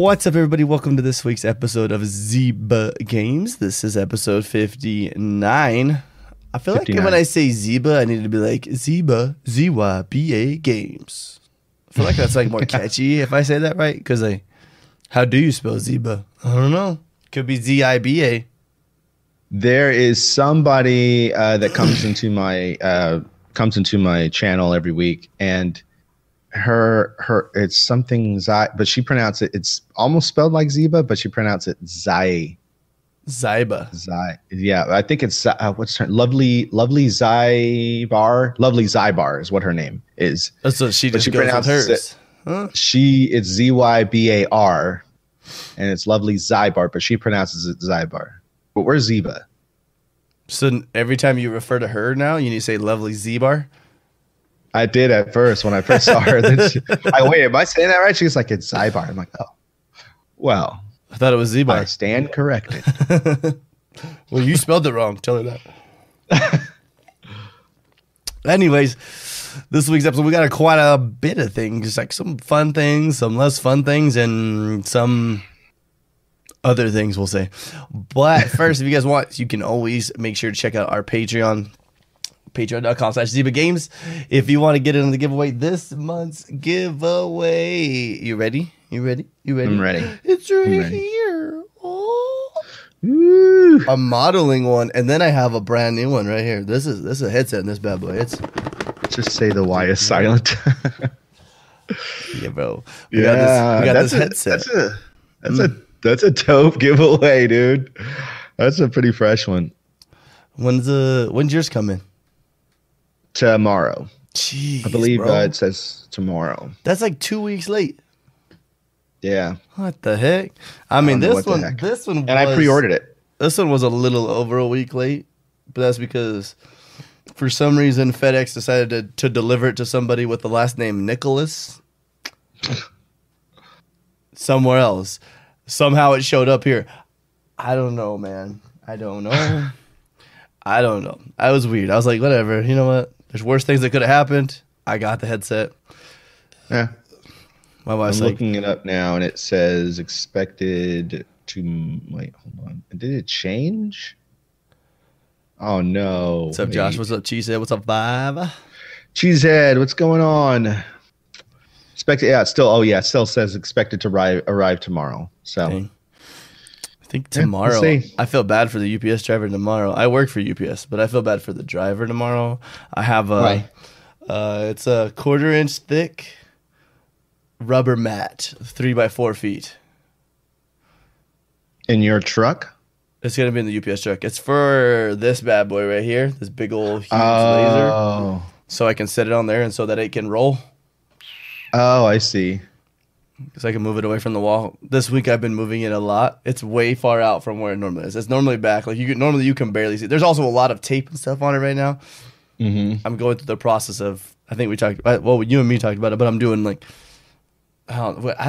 What's up, everybody? Welcome to this week's episode of Zyba Games. This is episode 59. I feel 59. Like when I say Zyba, I need to be like Zyba, Z-Y-B-A Games. I feel like that's like more catchy if I say that right. Because like, how do you spell Zyba? I don't know. Could be Z-I-B-A. There is somebody that comes into my channel every week, and her it's something Zyba, but she pronounced it, it's almost spelled like Zyba, but she pronounced it Zyba. Yeah, I think it's what's her lovely Zybar. Lovely Zybar is what her name is. Oh, so she just pronounces hers. Huh? It's Z-Y-B-A-R, and it's lovely Zybar, but she pronounces it Zybar. But we're Zyba. So every time you refer to her now, you need to say lovely Zybar? I did at first when I first saw her. Wait, am I saying that right? She's like, it's Zybar. I'm like, oh, well. I thought it was Zybar. I stand corrected. Well, you spelled it wrong. Tell her that. Anyways, this week's episode, we got quite a bit of things. Like some fun things, some less fun things, and some other things, we'll say. But first, if you guys want, you can always make sure to check out our Patreon. Patreon.com/Zyba Games. If you want to get in on the giveaway, this month's giveaway. You ready? I'm ready. It's right here. Oh. Ooh. I'm modeling one, and then I have a brand new one right here. This is a headset in this bad boy. It's just say the Y is silent. Yeah, bro. We got this headset. That's a dope giveaway, dude. That's a pretty fresh one. When's yours coming? Tomorrow. Jeez, I believe it says tomorrow. That's like 2 weeks late. Yeah. What the heck? I mean, this one was, and I pre-ordered it. This one was a little over a week late, but that's because for some reason FedEx decided to deliver it to somebody with the last name Nicholas somewhere else. Somehow it showed up here. I don't know, man. I don't know. I was weird. I was like, whatever. You know what? There's worse things that could have happened. I got the headset. Yeah. My wife's like, looking it up now, and it says expected to. Wait, hold on. Did it change? Oh, no. What's up, wait. Josh? What's up, Cheesehead? What's up, Vibe? Cheesehead, what's going on? Expected. Yeah, it's still. Oh, yeah. It still says expected to arrive tomorrow. So. Dang. I think tomorrow. Yeah, I feel bad for the UPS driver tomorrow. I work for UPS, but I feel bad for the driver tomorrow. I have it's a 1/4 inch thick rubber mat, 3 by 4 feet. In your truck? It's gonna be in the UPS truck. It's for this bad boy right here, this big old huge laser. So I can set it on there, and so that it can roll. Oh, I see. Because I can move it away from the wall. This week I've been moving it a lot. It's way far out from where it normally is. It's normally back. Like you can barely see it. There's also a lot of tape and stuff on it right now. Mm-hmm. I'm going through the process of, I think we talked about, well, you and me talked about it, but I'm doing like, I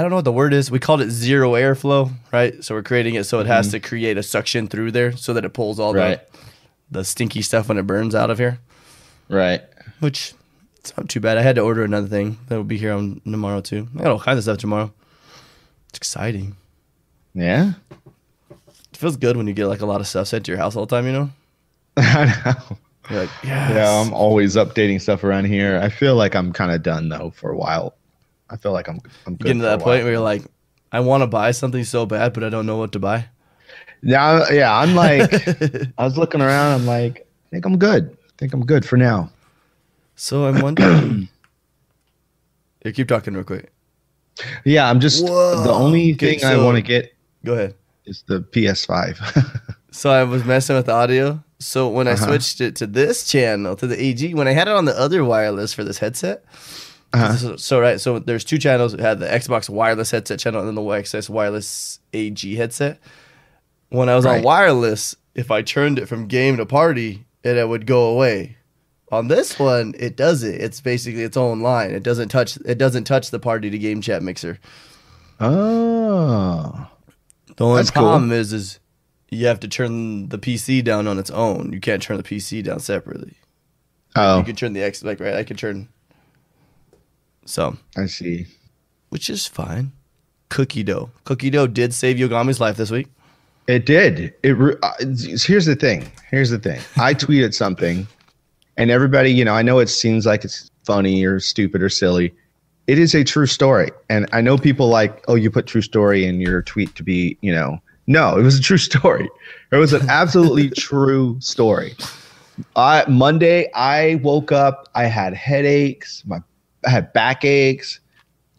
don't know what the word is. We called it zero airflow, right? So we're creating it so it has to create a suction through there so that it pulls all the stinky stuff when it burns out of here. Right. Which, it's not too bad. I had to order another thing that'll be here on tomorrow too. I got all kinds of stuff tomorrow. It's exciting. Yeah, it feels good when you get like a lot of stuff sent to your house all the time. You know. I know. You're like, yes. Yeah, I'm always updating stuff around here. I feel like I'm kind of done though for a while. I feel like I'm good. You get to that point where you're like, I want to buy something so bad, but I don't know what to buy. Yeah, yeah. I'm like, I was looking around. I'm like, I think I'm good. I think I'm good for now. So I'm wondering. Here, keep talking real quick. Yeah, I'm just the only thing I want to get. Go ahead. Is the PS5. So I was messing with the audio. So when I switched it to this channel, to the AG, when I had it on the other wireless for this headset. So there's two channels. It had the Xbox wireless headset channel and then the XS wireless AG headset. When I was on wireless, if I turned it from game to party, it would go away. On this one, it does it. It's basically its own line. It doesn't touch the party to game chat mixer. Oh. The only problem is you have to turn the PC down on its own. You can't turn the PC down separately. Oh. You can turn the X I can turn. So I see. Which is fine. cookie dough. Cookie dough did save Yogami's life this week. It did. Here's the thing. I tweeted something, and everybody, you know, I know it seems like it's funny or stupid or silly. It is a true story. And I know people like, oh, you put true story in your tweet to be, you know. No, it was a true story. It was an absolutely true story. Monday, I woke up. I had headaches. I had backaches.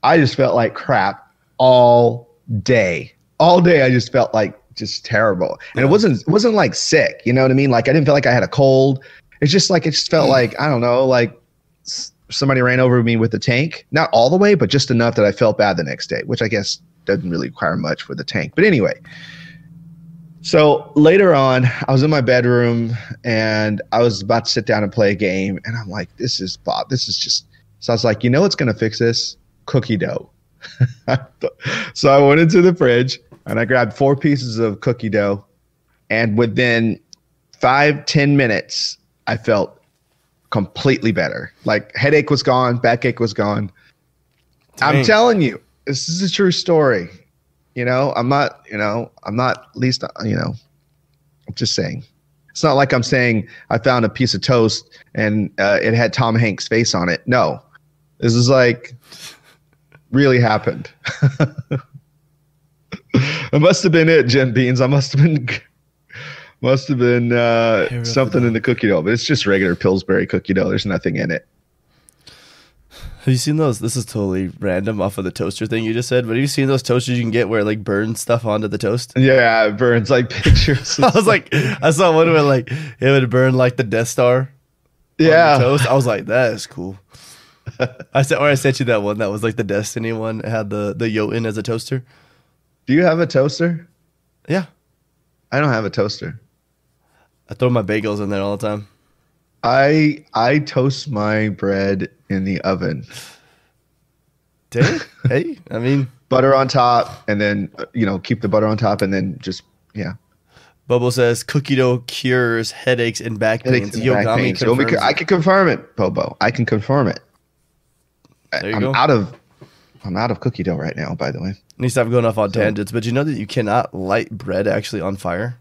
I just felt like crap all day. All day, I just felt like just terrible. And it wasn't like sick. You know what I mean? Like, I didn't feel like I had a cold. It's just like, it just felt like, I don't know, like somebody ran over me with a tank. Not all the way, but just enough that I felt bad the next day, which I guess doesn't really require much with a tank. But anyway, so later on, I was in my bedroom and I was about to sit down and play a game. And I'm like, this is just. So I was like, you know what's going to fix this? Cookie dough. So I went into the fridge and I grabbed 4 pieces of cookie dough. And within 5-10 minutes, I felt completely better. Like, headache was gone. Backache was gone. Dang. I'm telling you, this is a true story. You know, I'm just saying. It's not like I'm saying I found a piece of toast and it had Tom Hanks' face on it. No, this is like really happened. It must have been it, Jim Beans. I must have been something in the cookie dough, but it's just regular Pillsbury cookie dough. There's nothing in it. Have you seen those? This is totally random off of the toaster thing you just said, but have you seen those toasters you can get where it like burns stuff onto the toast? Yeah, it burns like pictures. I was like, I saw one where like it would burn like the Death Star. Yeah. On the toast. I was like, that is cool. I sent you that one that was like the Destiny one. It had the Jotun as a toaster. Do you have a toaster? Yeah. I don't have a toaster. I throw my bagels in there all the time. I toast my bread in the oven. Hey, I mean, butter on top, and then, you know, keep the butter on top, and then just, yeah. Bubble says cookie dough cures headaches and back pains. Yogami confirms. I can confirm it, Bobo. I can confirm it. I'm out of cookie dough right now, by the way. Needs to have going off on tangents, but you know that you cannot light bread actually on fire.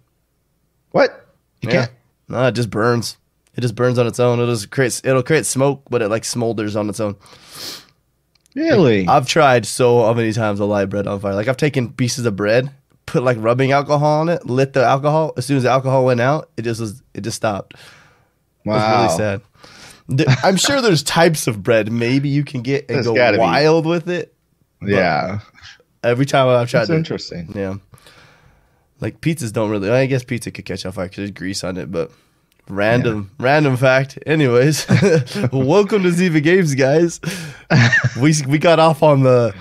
What? You can't? No, it just burns. It just burns on its own. It'll create smoke, but it like smolders on its own. Really? Like, I've tried so many times to light bread on fire. Like, I've taken pieces of bread, put like rubbing alcohol on it, lit the alcohol. As soon as the alcohol went out, it just stopped. Wow. It was really sad. I'm sure there's types of bread maybe you can get and go wild with it. Yeah. Every time I've tried to. That's interesting. Yeah. Like, pizzas don't really. I guess pizza could catch on fire because there's grease on it, but. Random fact. Anyways, welcome to Zyba Games, guys. We got off on the,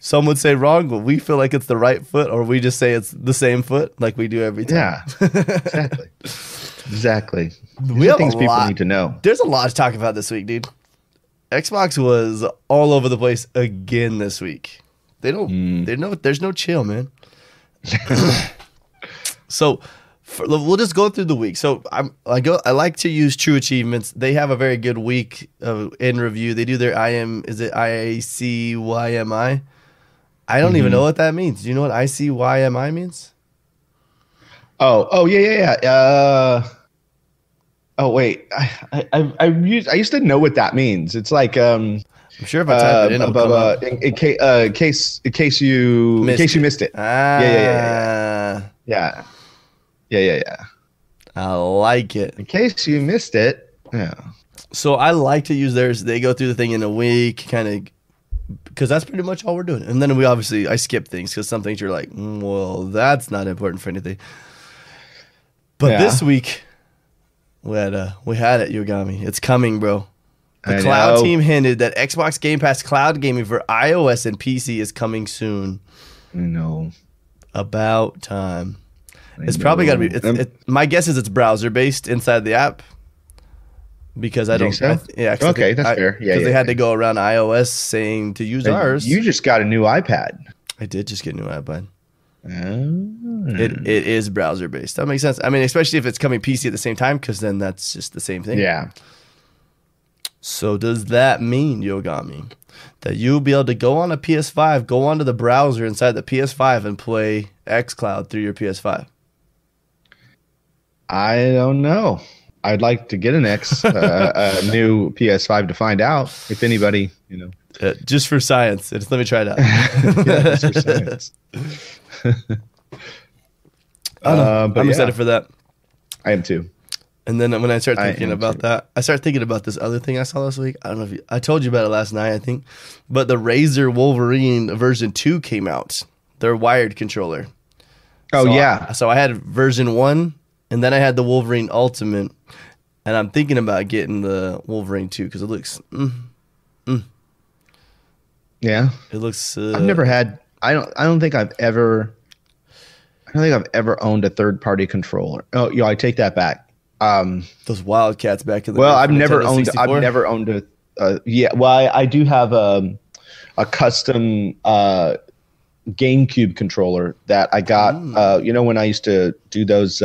some would say wrong, but we feel like it's the right foot, or we just say it's the same foot, like we do every time. Yeah, exactly. Exactly. We have things people need to know. There's a lot to talk about this week, dude. Xbox was all over the place again this week. There's no chill, man. So. We'll just go through the week. So I like to use True Achievements. They have a very good week in review. They do their ICYMI? I don't even know what that means. Do you know what ICYMI means? Oh yeah. Wait, I used to know what that means. It's like I'm sure if I type it in, in case you missed it. Yeah. I like it. In case you missed it. Yeah. So I like to use theirs. They go through the thing in a week, kind of, because that's pretty much all we're doing. And then I skip things because some things you're like, well, that's not important for anything. But this week, we had it, Yogami. It's coming, bro. The Cloud team hinted that Xbox Game Pass cloud gaming for iOS and PC is coming soon. No. About time. It's probably got to be. My guess is it's browser based inside the app, because I don't. So? That's fair. Yeah, because they had to go around iOS saying to use ours. You just got a new iPad. I did just get a new iPad. It is browser based. That makes sense. I mean, especially if it's coming PC at the same time, because then that's just the same thing. Yeah. So does that mean, Yogami, that you'll be able to go on a PS5, go onto the browser inside the PS5 and play xCloud through your PS5? I don't know. I'd like to get an X, a new PS5 to find out if anybody, you know. Just for science. Just let me try it out. Yeah, just for science. I'm excited for that. I am too. And then when I start thinking about that, I start thinking about this other thing I saw this week. I don't know if you, I told you about it last night, I think. But the Razer Wolverine version 2 came out. Their wired controller. Oh, so yeah. So I had version 1. And then I had the Wolverine Ultimate, and I'm thinking about getting the Wolverine 2 because it looks, yeah, it looks. I've never had. I don't think I've ever owned a third-party controller. Oh, yo, I take that back. Those Wildcats back in the. Well, I've never owned. I've never owned a. Yeah, well, I do have a custom GameCube controller that I got. You know when I used to do those.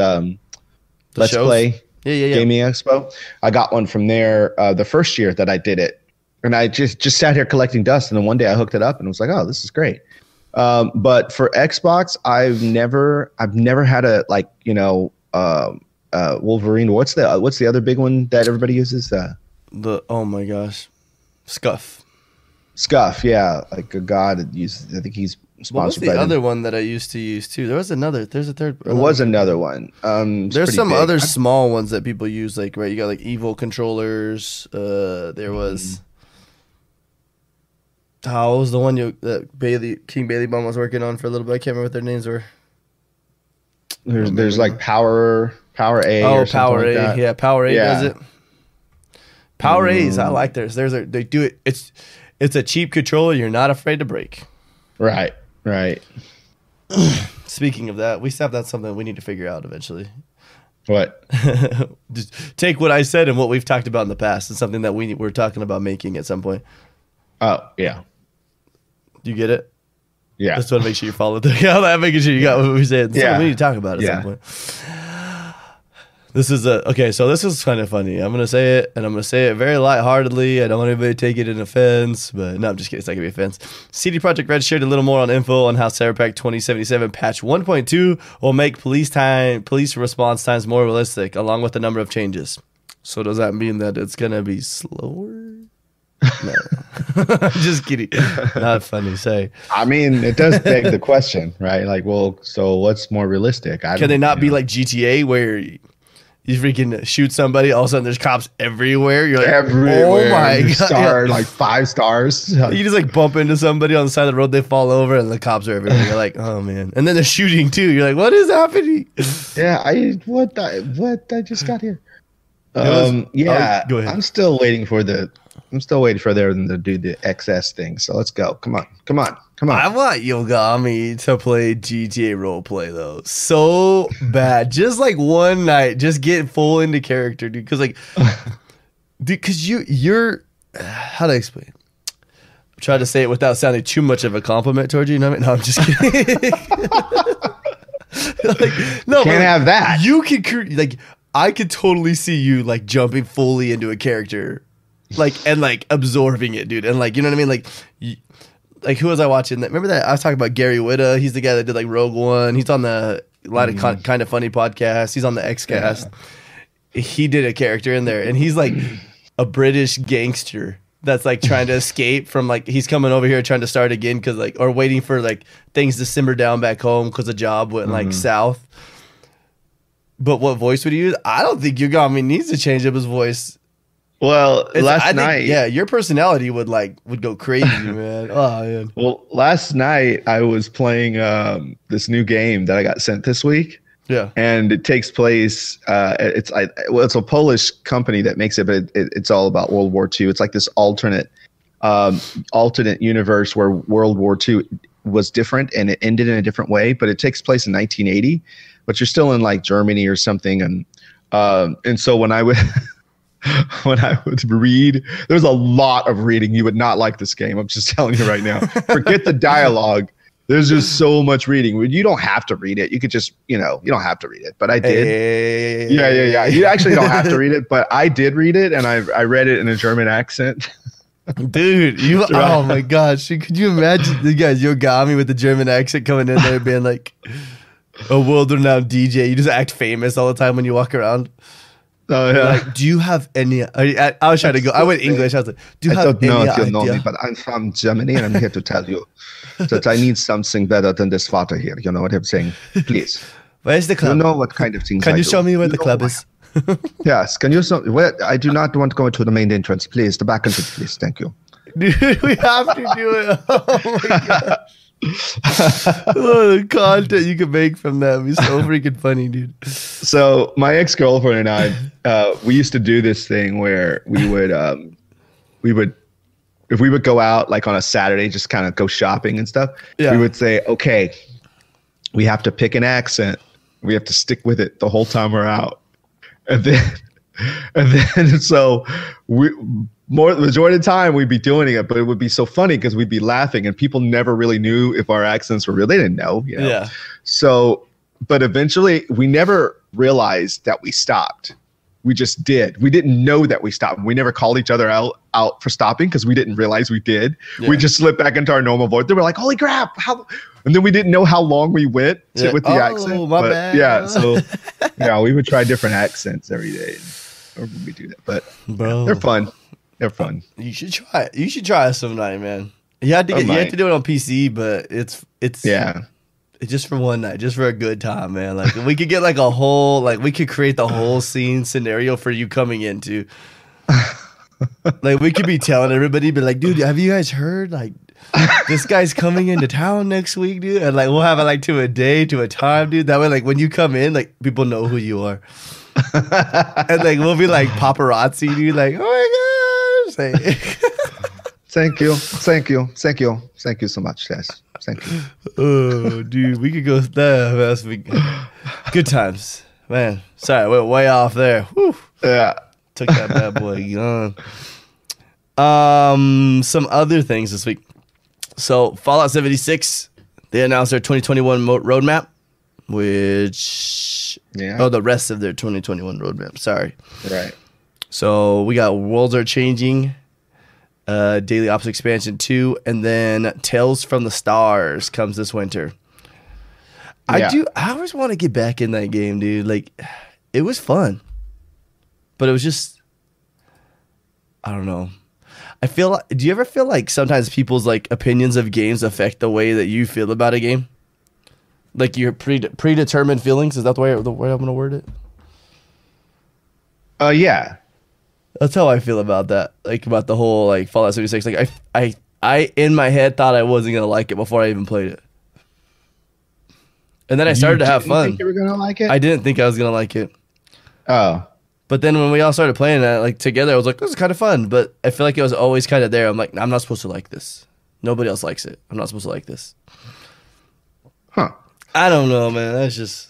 Let's Play Gaming Expo. I got one from there the first year that I did it. And I just sat here collecting dust. And then one day I hooked it up and was like, oh, this is great. But for Xbox, I've never had a, like, you know, Wolverine. What's the other big one that everybody uses? Oh my gosh. Scuff. Scuff, yeah. Like a god uses, I think he's sponsored. What was the other one that I used to use too? There was another. There's a third. There was another one. There's some other small ones that people use, like, right. You got like Evo controllers. There was. How was the one that King Bailey Bomb was working on for a little bit? I can't remember what their names were. There's like Power A. Oh, or Power A. Like yeah, Power A does it. Power A's. I like theirs. They do it. It's a cheap controller. You're not afraid to break. Right, right. Speaking of that, that's something we need to figure out eventually. What? Just take what I said and what we've talked about in the past. It's something that we're talking about making at some point. Oh, yeah. You get it? Yeah. Just want to make sure you followed the I'm making sure you got what we said. Yeah. We need to talk about it at some point. This is this is kind of funny. I'm going to say it, and I'm going to say it very lightheartedly. I don't want anybody to take it in offense, but no, I'm just kidding. It's not going to be offense. CD Projekt Red shared a little more on info on how Cyberpunk 2077 patch 1.2 will make police response times more realistic, along with a number of changes. So does that mean that it's going to be slower? No. Just kidding. Not funny. Say. I mean, it does beg the question, right? Like, well, so what's more realistic? Can they not be like GTA where... You freaking shoot somebody, all of a sudden there's cops everywhere. You're like, everywhere. Oh my God. Star, like 5 stars. You just like bump into somebody on the side of the road, they fall over, and the cops are everywhere. You're like, oh man. And then they're shooting too. You're like, what is happening? Yeah, I just got here. Go ahead. I'm still waiting for them to do the XS thing. So let's go. Come on. I want Yogami to play GTA roleplay though, so bad. Just like one night, just get full into character, dude. Because you're how do I explain? I'm trying to say it without sounding too much of a compliment towards you. You know what I mean? No, I'm just kidding. Have that. You can I could totally see you like jumping fully into a character. And absorbing it, dude. And you know what I mean? Who was I watching? Remember that? I was talking about Gary Whitta. He's the guy that did like Rogue One. He's on the lot of Kind of Funny podcast. He's on the XCast. Yeah. He did a character in there. And he's like a British gangster that's like trying to escape from he's coming over here trying to start again because or waiting for things to simmer down back home because the job went south. But what voice would he use? I don't think Yogami needs to change up his voice. Well, your personality would go crazy, man. Oh, man. Well, last night I was playing this new game that I got sent this week. Yeah, and it takes place. It's a Polish company that makes it, but it's all about World War II. It's like this alternate universe where World War II was different and it ended in a different way. But it takes place in 1980, but you're still in Germany or something. And so when I would. When I would read, there's a lot of reading. You would not like this game. I'm just telling you right now. Forget the dialogue. There's just so much reading. You don't have to read it. You could just, you know, you don't have to read it. But I did. Hey. Yeah. You actually don't have to read it, but I did read it, and I read it in a German accent. Dude, you! Oh my gosh, could you imagine the guys Yogami with the German accent coming in there being like a world-renowned DJ? You just act famous all the time when you walk around. Oh yeah. Like, do you have any? I was trying to go. I went English. I was like, do you have any idea? I don't know if you know me, but I'm from Germany, and I'm here to tell you that I need something better than this water here. You know what I'm saying? Please. Where's the club? You know what kind of things? Can you show me where the club is? Yes, can you so where I do not want to go into the main entrance, please. The back entrance, please. Thank you. Dude, we have to do it. Oh my gosh. Oh, the content you could make from that is so freaking funny, dude. So my ex-girlfriend and I, we used to do this thing where we would if we would go out like on a Saturday, just kind of go shopping and stuff, yeah. We would say, okay, we have to pick an accent. We have to stick with it the whole time we're out. And then so the majority of the time we'd be doing it, but it would be so funny because we'd be laughing and people never really knew if our accents were real. They didn't know, you know? Yeah. So, but eventually we never realized that we stopped. We just did. We didn't know that we stopped. We never called each other out for stopping because we didn't realize we did. Yeah. We just slipped back into our normal voice. They were like, holy crap. How? And then we didn't know how long we went with the accent. My bad. Yeah, so yeah, we would try different accents every day. Or we do that. But bro, they're fun. They're fun. You should try it. You should try it sometime, man. You had to do it on PC, but it's yeah. Just for one night, just for a good time, man. Like we could get like a whole, like we could create the whole scene scenario for you coming into. Like we could be telling everybody, be like, dude, have you guys heard? Like this guy's coming into town next week, dude. And like we'll have it like to a day, to a time, dude. That way, like when you come in, like people know who you are. And like we'll be like paparazzi, dude. Like, oh my gosh. Like, Thank you so much. Yes, thank you. Oh, dude, we could go there. Good times, man. Sorry, went way off there. Whew. Yeah, took that bad boy gone. Some other things this week. So, Fallout 76, they announced their 2021 roadmap, which the rest of their 2021 roadmap. Sorry. Right. So we got Worlds Are Changing. Daily Ops Expansion 2, and then Tales from the Stars comes this winter. Yeah. I always want to get back in that game, dude. Like, it was fun. But it was just, I don't know. Do you ever feel like sometimes people's, like, opinions of games affect the way that you feel about a game? Like, your predetermined feelings? Is that the way I'm going to word it? Yeah. That's how I feel about that. Like about the whole like Fallout 76. Like I in my head thought I wasn't gonna like it before I even played it, and then I started to have fun. You think you were gonna like it? I didn't think I was gonna like it. Oh, but then when we all started playing that like together, I was like, this is kind of fun. But I feel like it was always kind of there. I'm like, I'm not supposed to like this. Nobody else likes it. I'm not supposed to like this. Huh? I don't know, man. That's just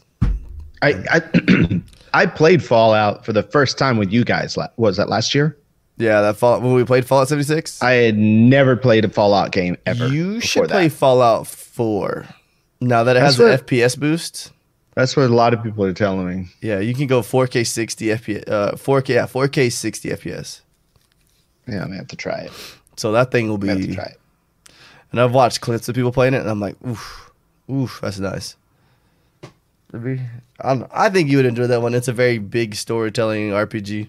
I played Fallout for the first time with you guys. Was that last year? Yeah, that Fallout when we played Fallout 76. I had never played a Fallout game ever. You should play Fallout 4. Now that it has an FPS boost. That's what a lot of people are telling me. Yeah, you can go 4K 60 FPS. 4K 60 FPS. Yeah, I'm gonna have to try it. So that thing will be. I have to try it. And I've watched clips of people playing it, and I'm like, oof, that's nice. I think you would enjoy that one. It's a very big storytelling RPG.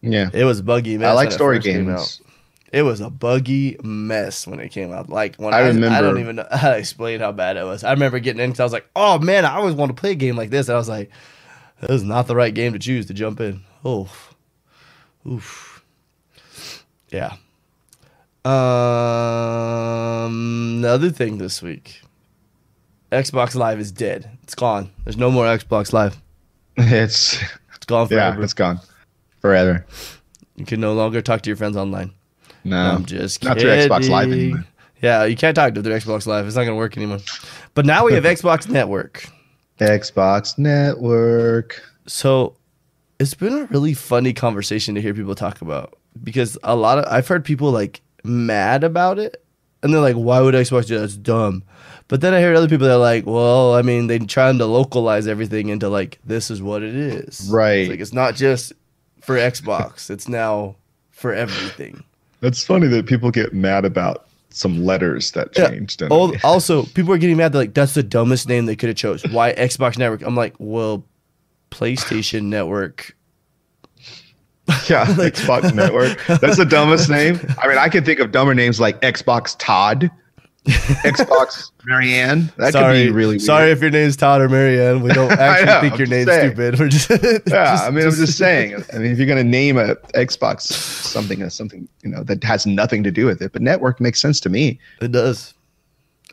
Yeah. It was buggy mess. I like story games. It was a buggy mess when it came out. Like when I remember. I don't even know how to explain how bad it was. I remember getting in because I was like, oh man, I always want to play a game like this. And I was like, that was not the right game to choose to jump in. Oh. Oof. Yeah. Another thing this week. Xbox Live is dead. It's gone. There's no more Xbox Live. It's gone forever. Yeah, it's gone forever. You can no longer talk to your friends online. No, I'm just kidding. Not through Xbox Live anymore. Yeah, you can't talk to their Xbox Live. It's not going to work anymore. But now we have Xbox Network. Xbox Network. So it's been a really funny conversation to hear people talk about because I've heard people like mad about it. And they're like, why would Xbox do that? That's dumb. But then I heard other people that are like, well, I mean, they're trying to localize everything into like, this is what it is. Right. It's like, it's not just for Xbox. It's now for everything. That's funny that people get mad about some letters that changed. Yeah. Also, people are getting mad. They're like, that's the dumbest name they could have chose. Why Xbox Network? I'm like, well, PlayStation Network. Yeah, like, Xbox Network. That's the dumbest name. I mean, I can think of dumber names like Xbox Todd, Xbox Marianne. That could be really weird. Sorry if your name's Todd or Marianne. We don't actually think your name's stupid. We're just, I'm just saying. I mean, if you're going to name a Xbox something, you know, that has nothing to do with it, but network makes sense to me. It does.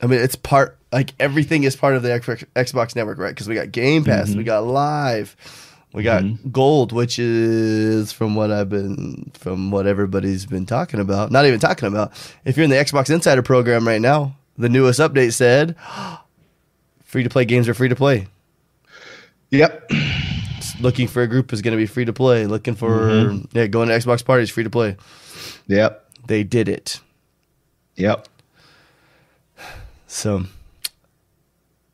I mean, it's part, like, everything is part of the Xbox Network, right? Because we got Game Pass, we got Live. We got Gold, which is from what everybody's been talking about. Not even talking about. If you're in the Xbox Insider program right now, the newest update said free-to-play games are free to play. Yep. Looking for a group is going to be free to play. Looking for going to Xbox parties, free to play. Yep. They did it. Yep. So,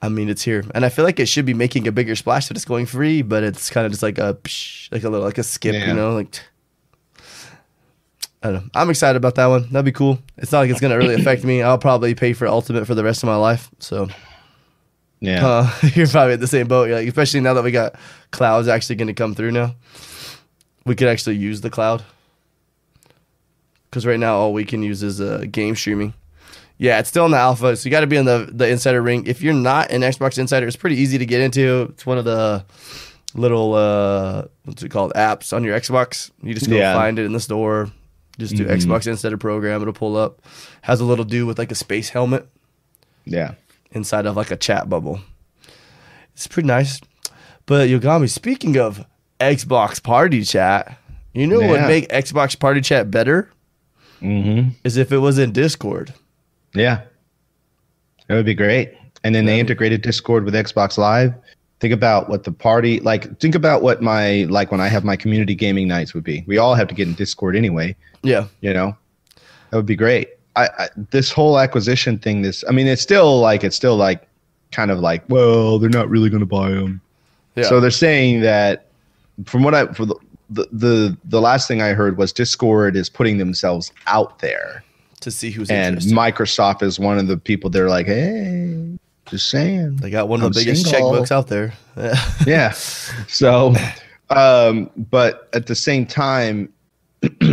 I mean, it's here, and I feel like it should be making a bigger splash that it's going free, but it's kind of just like a little skip, you know, like, I don't know. I'm excited about that one. That'd be cool. It's not like it's gonna really affect me. I'll probably pay for Ultimate for the rest of my life, so yeah, you're probably at the same boat. You're like, especially now that we got cloud's actually gonna come through now, we could actually use the cloud, because right now all we can use is game streaming. Yeah, it's still in the alpha, so you got to be in the Insider ring. If you're not an Xbox Insider, it's pretty easy to get into. It's one of the little, what's it called, apps on your Xbox. You just go find it in the store. Just do Xbox Insider program. It'll pull up. Has a little dude with like a space helmet. Yeah. Inside of like a chat bubble. It's pretty nice. But Yogami, speaking of Xbox Party Chat, you know what would make Xbox Party Chat better? Is if it was in Discord. Yeah, that would be great. And then they integrated Discord with Xbox Live. Think about what the party, like, think about what my, like, when I have my community gaming nights would be. We all have to get in Discord anyway. Yeah. You know, that would be great. I this whole acquisition thing, I mean, it's still like, kind of like, well, they're not really going to buy them. Yeah. So they're saying that, from what I, the last thing I heard was Discord is putting themselves out there to see who's interested. And Microsoft is one of the people they're like, hey, just saying. They got one of the biggest checkbooks out there. Yeah. So, but at the same time,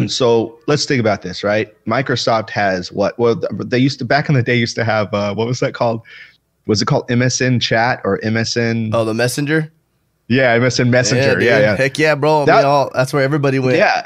so let's think about this, right? Microsoft has what? Well, they used to, back in the day, used to have, what was that called? Was it called MSN Chat or MSN? Oh, the Messenger? Yeah, MSN Messenger. Yeah, yeah. Heck yeah, bro. That's where everybody went. Yeah.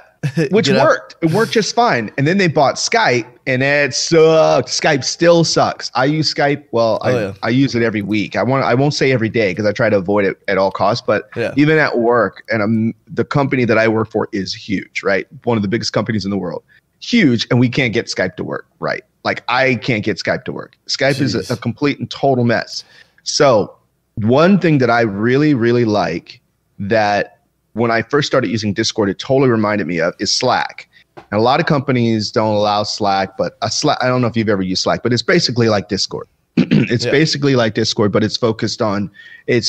Which worked. It worked just fine. And then they bought Skype, and it sucked. Skype still sucks. I use Skype. Well, I use it every week. I won't say every day because I try to avoid it at all costs. But even at work, and the company that I work for is huge, right? One of the biggest companies in the world. Huge, and we can't get Skype to work, right? Like, I can't get Skype to work. Skype is a complete and total mess. So one thing that I really, really like that when I first started using Discord, it totally reminded me of is Slack. And a lot of companies don't allow Slack, but I don't know if you've ever used Slack, but it's basically like Discord. It's basically like Discord, but it's focused on, it's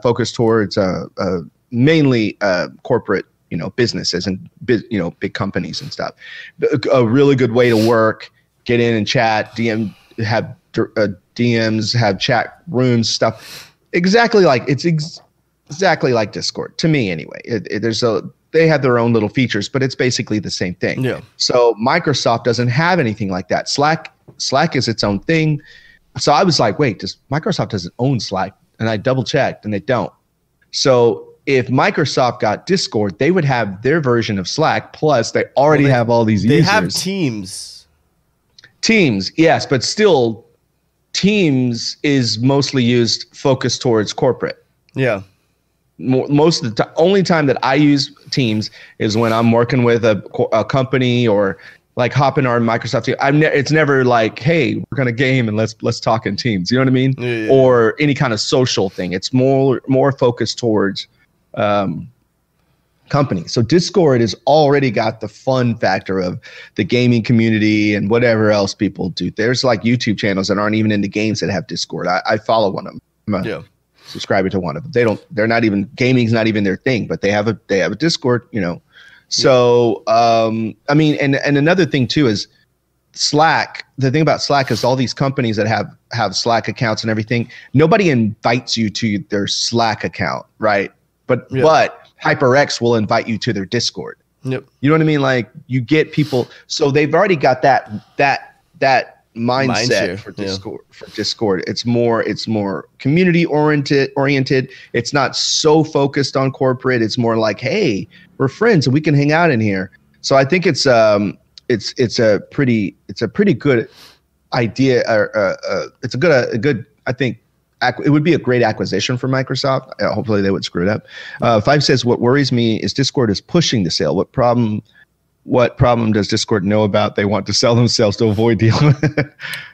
focused towards mainly corporate, you know, businesses and big companies and stuff. A really good way to work, get in and chat, DMs, have chat rooms, stuff. Exactly like Discord, to me anyway. They have their own little features, but it's basically the same thing. Yeah. So Microsoft doesn't have anything like that. Slack is its own thing. So I was like, wait, Microsoft doesn't own Slack? And I double checked, and they don't. So if Microsoft got Discord, they would have their version of Slack. Plus, they already have all these users. They have Teams. Teams, yes, but still, Teams is mostly focused towards corporate. Yeah. Most of the only time that I use Teams is when I'm working with a company or like hopping on Microsoft Teams. It's never like, hey, we're gonna game and let's talk in Teams. You know what I mean? Yeah, yeah. Or any kind of social thing. It's more focused towards company. So Discord has already got the fun factor of the gaming community and whatever else people do. There's like YouTube channels that aren't even into games that have Discord. I follow one of them. Subscriber to one of them. They don't, they're not even, gaming's not even their thing, but they have a Discord, you know. So, I mean, and another thing too is Slack. The thing about Slack is all these companies that have Slack accounts and everything, nobody invites you to their Slack account, right? But HyperX will invite you to their Discord. You know what I mean? Like you get people, so they've already got that mindset for Discord. It's more community oriented. It's not so focused on corporate. It's more like, hey, we're friends and we can hang out in here. So I think it's a pretty good idea. It's a good I think it would be a great acquisition for Microsoft. Hopefully they would screw it up. Five says, what worries me is Discord is pushing the sale. What problem does Discord know about? They want to sell themselves to avoid dealing.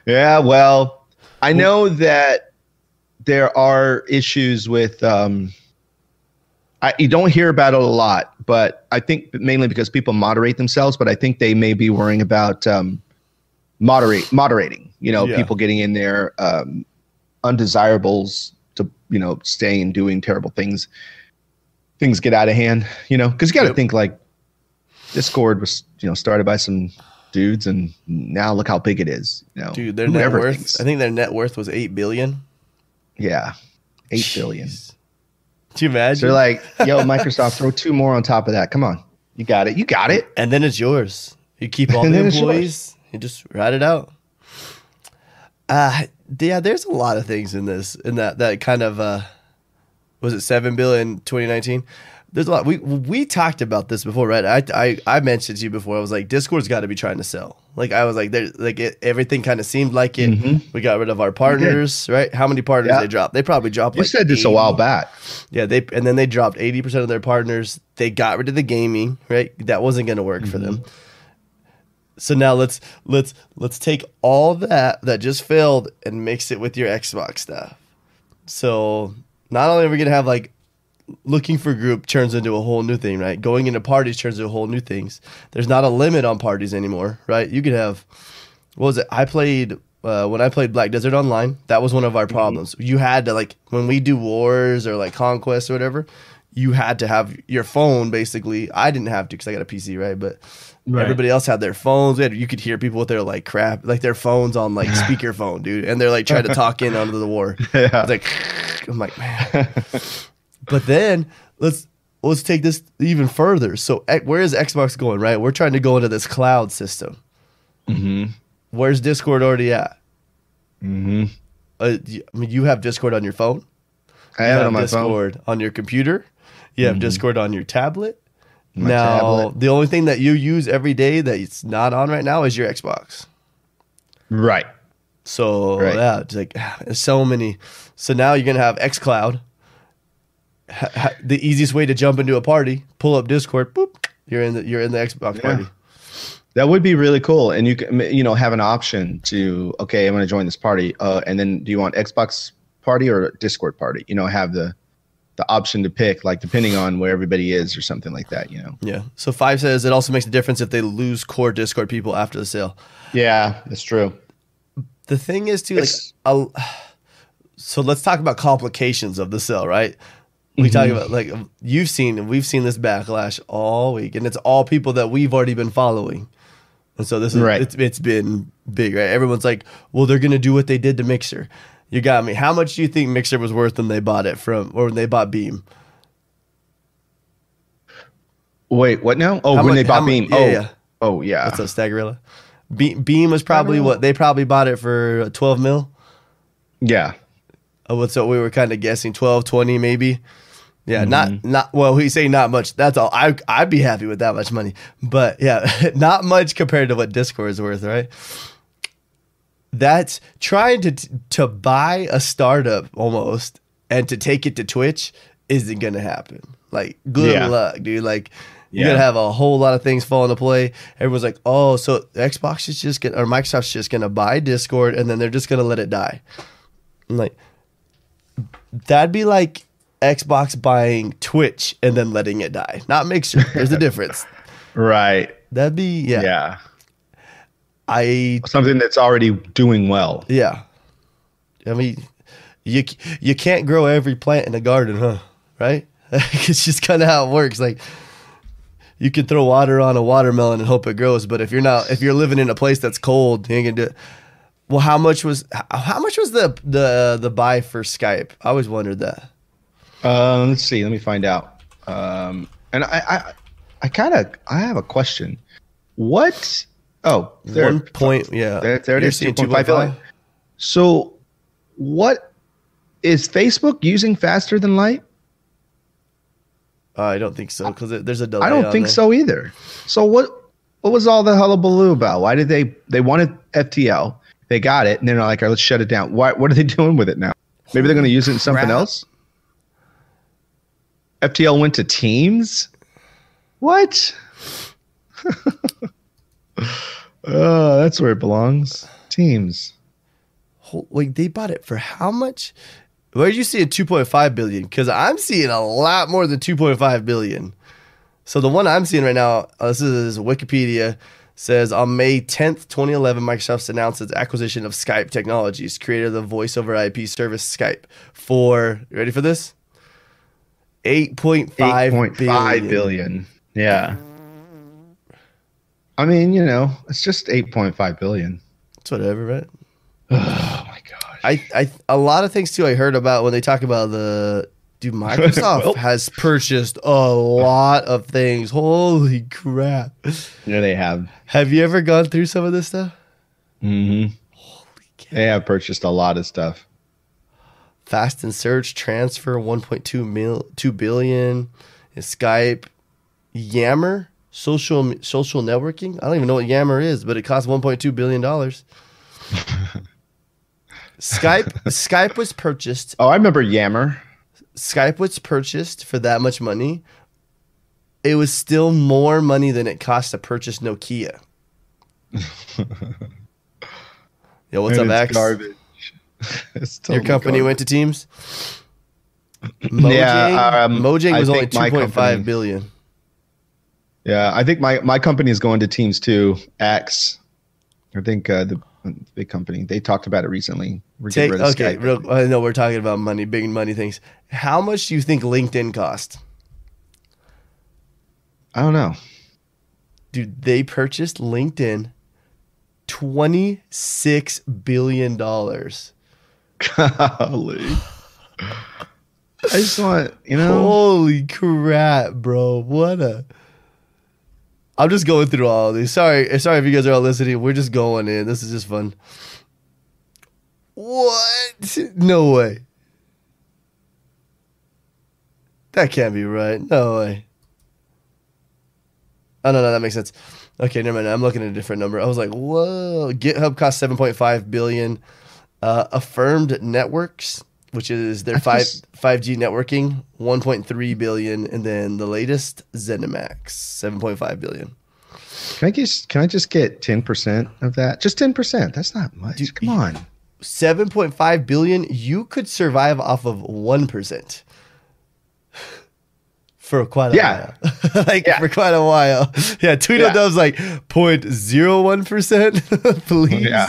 Yeah, well, I know that there are issues with you don't hear about it a lot, but I think mainly because people moderate themselves, but I think they may be worrying about moderating, you know, people getting in there, undesirables to, you know, staying and doing terrible things. Things get out of hand, you know, because you got to think like, Discord was, you know, started by some dudes, and now look how big it is. You know, dude, their net worth. I think their net worth was $8 billion. Yeah, $8 billion. Do you imagine? So they're like, yo, Microsoft, throw two more on top of that. Come on, you got it, you got it. And then it's yours. You keep all the employees. You just ride it out. Yeah, there's a lot of things in this, in that kind of was it $7 billion 2019. There's a lot. We talked about this before, right? I mentioned to you before. I was like, Discord's got to be trying to sell. Like I was like, everything kind of seemed like it. Mm-hmm. We got rid of our partners, right? How many partners they dropped? They probably dropped. You like said this 80. A while back. Yeah, and then they dropped 80% of their partners. They got rid of the gaming, right? That wasn't going to work for them. So now let's take all that just failed and mix it with your Xbox stuff. So not only are we going to have like. Looking for group turns into a whole new thing, right? Going into parties turns into whole new things. There's not a limit on parties anymore, right? You could have, what was it? I played, when I played Black Desert Online, that was one of our problems. You had to like, when we do wars or like conquests or whatever, you had to have your phone basically. I didn't have to because I got a PC, right? But everybody else had their phones. You could hear people with their like crap, like their phones on like speakerphone, dude. And they're like trying to talk in under the war. Yeah. It's like, I'm like, man. But then let's take this even further. So where is Xbox going, right? We're trying to go into this cloud system. Mm-hmm. Where's Discord already at? Mm-hmm. I mean, you have Discord on your phone. I have it on my Discord phone. On your computer. You have Discord on your tablet. The only thing that you use every day that it's not on right now is your Xbox. Right. So yeah, it's like there's so many. So now you're gonna have xCloud. The easiest way to jump into a party, pull up Discord, boop, you're in the Xbox party. That would be really cool, and you can, you know, have an option to, okay, I'm going to join this party, and then do you want Xbox party or Discord party? You know, have the option to pick, like depending on where everybody is or something like that. You know. Yeah. So Five says it also makes a difference if they lose core Discord people after the sale. Yeah, that's true. The thing is too, so let's talk about complications of the sale, right? We talk about, like, you've seen, and we've seen this backlash all week, and it's all people that we've already been following. And so this is, it's been big, right? Everyone's like, well, they're going to do what they did to Mixer. You got me. How much do you think Mixer was worth when they bought it from, or when they bought Beam? Wait, what now? Oh, when they bought Beam. Oh, yeah. That's a Staggerilla. Beam was probably what, they probably bought it for $12 mil? Yeah. So we were kind of guessing 12, 20 maybe. Yeah, not well, we say not much. That's all. I'd be happy with that much money. But yeah, not much compared to what Discord is worth, right? That's trying to buy a startup almost and to take it to Twitch isn't going to happen. Like, good luck, dude. Like, you're going to have a whole lot of things fall into play. Everyone's like, "Oh, so Xbox is just going to, or Microsoft's just going to buy Discord and then they're just going to let it die." I'm like, that'd be like Xbox buying Twitch and then letting it die. Not Mixer. There's a difference. Right. That'd be, yeah. Yeah. Something that's already doing well. Yeah. I mean, you can't grow every plant in a garden, huh? Right? It's just kind of how it works. Like, you can throw water on a watermelon and hope it grows, but if you're living in a place that's cold, you ain't gonna do it. Well, how much was the buy for Skype? I always wondered that. Let's see. Let me find out. And I have a question. What? Oh, there, 1 point. Yeah, there it is. 2.5 billion. So, what is Facebook using faster than light? I don't think so, because there's a delay. I don't think so either. So what was all the hullabaloo about? Why did they wanted FTL? They got it, and they're like, all right, let's shut it down. What are they doing with it now? Maybe they're going to use it in something else. FTL went to Teams. What? That's where it belongs. Teams. Like, they bought it for how much? Where did you see a 2.5 billion? Because I'm seeing a lot more than 2.5 billion. So the one I'm seeing right now, this is Wikipedia, says on May 10th, 2011, Microsoft announced its acquisition of Skype Technologies, creator of the voice over IP service Skype, for, you ready for this? 8.5 billion. Yeah. I mean, you know, it's just 8.5 billion. It's whatever, right? Oh my gosh. I a lot of things too I heard about when they talk about Microsoft has purchased a lot of things. Holy crap. Yeah, they have. Have you ever gone through some of this stuff? Mm-hmm. Holy cow. They have purchased a lot of stuff. Fast and Search Transfer, 1.2 billion. Skype, Yammer, social networking. I don't even know what Yammer is, but it costs $1.2 billion. Skype was purchased. Oh, I remember Yammer. Skype was purchased for that much money. It was still more money than it cost to purchase Nokia. Yo, what's up, Axe? Garbage. Your company went to Teams? Mojang, yeah, Mojang was only 2.5 billion. Yeah, I think my company is going to Teams too. Axe, I think the big company. They talked about it recently. We're getting rid of Skype. I know we're talking about money, big money things. How much do you think LinkedIn cost? I don't know. Dude, they purchased LinkedIn $26 billion. Golly. I just want, you know. Holy crap, bro. I'm just going through all of these. Sorry if you guys are all listening. We're just going in. This is just fun. What? No way. That can't be right. No way. Oh, no, that makes sense. Okay, never mind. I'm looking at a different number. I was like, whoa. GitHub cost $7.5 billion. Affirmed Networks, which is their 5G networking, 1.3 billion, and then the latest Zenimax, 7.5 billion. Can I just get 10% of that? Just 10%. That's not much. Dude, come on. 7.5 billion. You could survive off of 1% for quite a while. For quite a while. Yeah. Tweedledum's like 0.01%. Please. Yeah.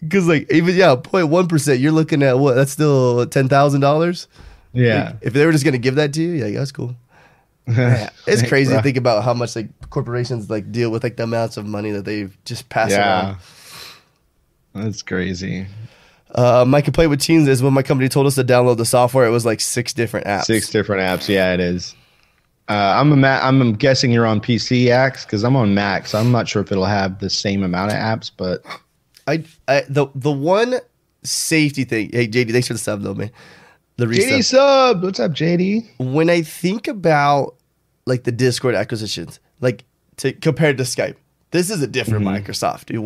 Because, like, even, 0.1%, you're looking at what? That's still $10,000? Yeah. Like, if they were just going to give that to you, that's cool. Yeah, it's crazy to think about how much, like, corporations, like, deal with, like, the amounts of money that they've just passed around. That's crazy. I Can Play With Teams is when my company told us to download the software. It was, like, 6 different apps. 6 different apps. Yeah, it is. I'm guessing you're on PC, Axe, because I'm on Mac, so I'm not sure if it'll have the same amount of apps, but... The one safety thing. Hey, JD, thanks for the sub though, man. The JD sub. What's up, JD? When I think about like the Discord acquisitions, like compared to Skype, this is a different Microsoft. Dude,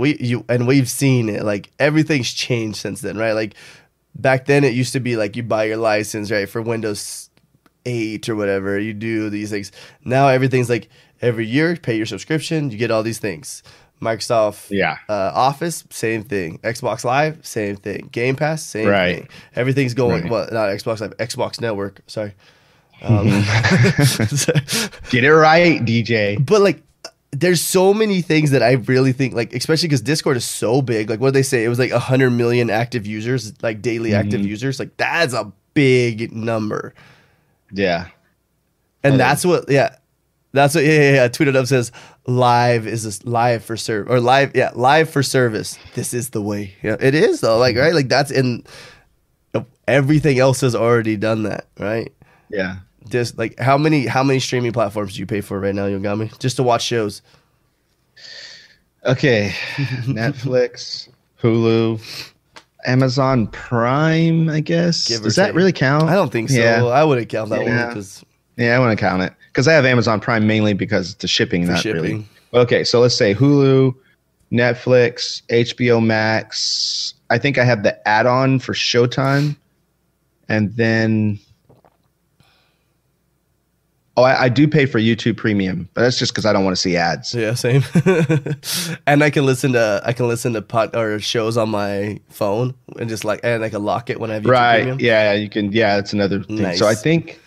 we've seen it. Like everything's changed since then, right? Like back then, it used to be like you buy your license, right, for Windows 8 or whatever. You do these things. Now everything's like every year, pay your subscription, you get all these things. Microsoft Office, same thing. Xbox Live, same thing. Game Pass, same thing. Everything's going, well, not Xbox Live, Xbox Network, sorry. Get it right, DJ. But like, there's so many things that I really think, like, especially because Discord is so big. Like, what did they say? It was like 100 million active users, like daily active users. Like, that's a big number. Yeah. And that's what, that's what, tweeted up says, live is this live for service, or live, live for service. This is the way. Yeah, it is though. Like, right? Like, that's in, everything else has already done that, right? Yeah. Just like how many streaming platforms do you pay for right now, Yogami? Just to watch shows. Okay. Netflix, Hulu, Amazon Prime, I guess. Does that really count? I don't think so. Yeah. I wouldn't count that one because I wouldn't count it. Because I have Amazon Prime mainly because the shipping, really. Okay, so let's say Hulu, Netflix, HBO Max. I think I have the add-on for Showtime. And then I do pay for YouTube Premium, but that's just because I don't want to see ads. Yeah, same. And I can listen to shows on my phone and just like, and I can lock it when I have YouTube Premium. Yeah, you can. Yeah, that's another thing. Nice. So I think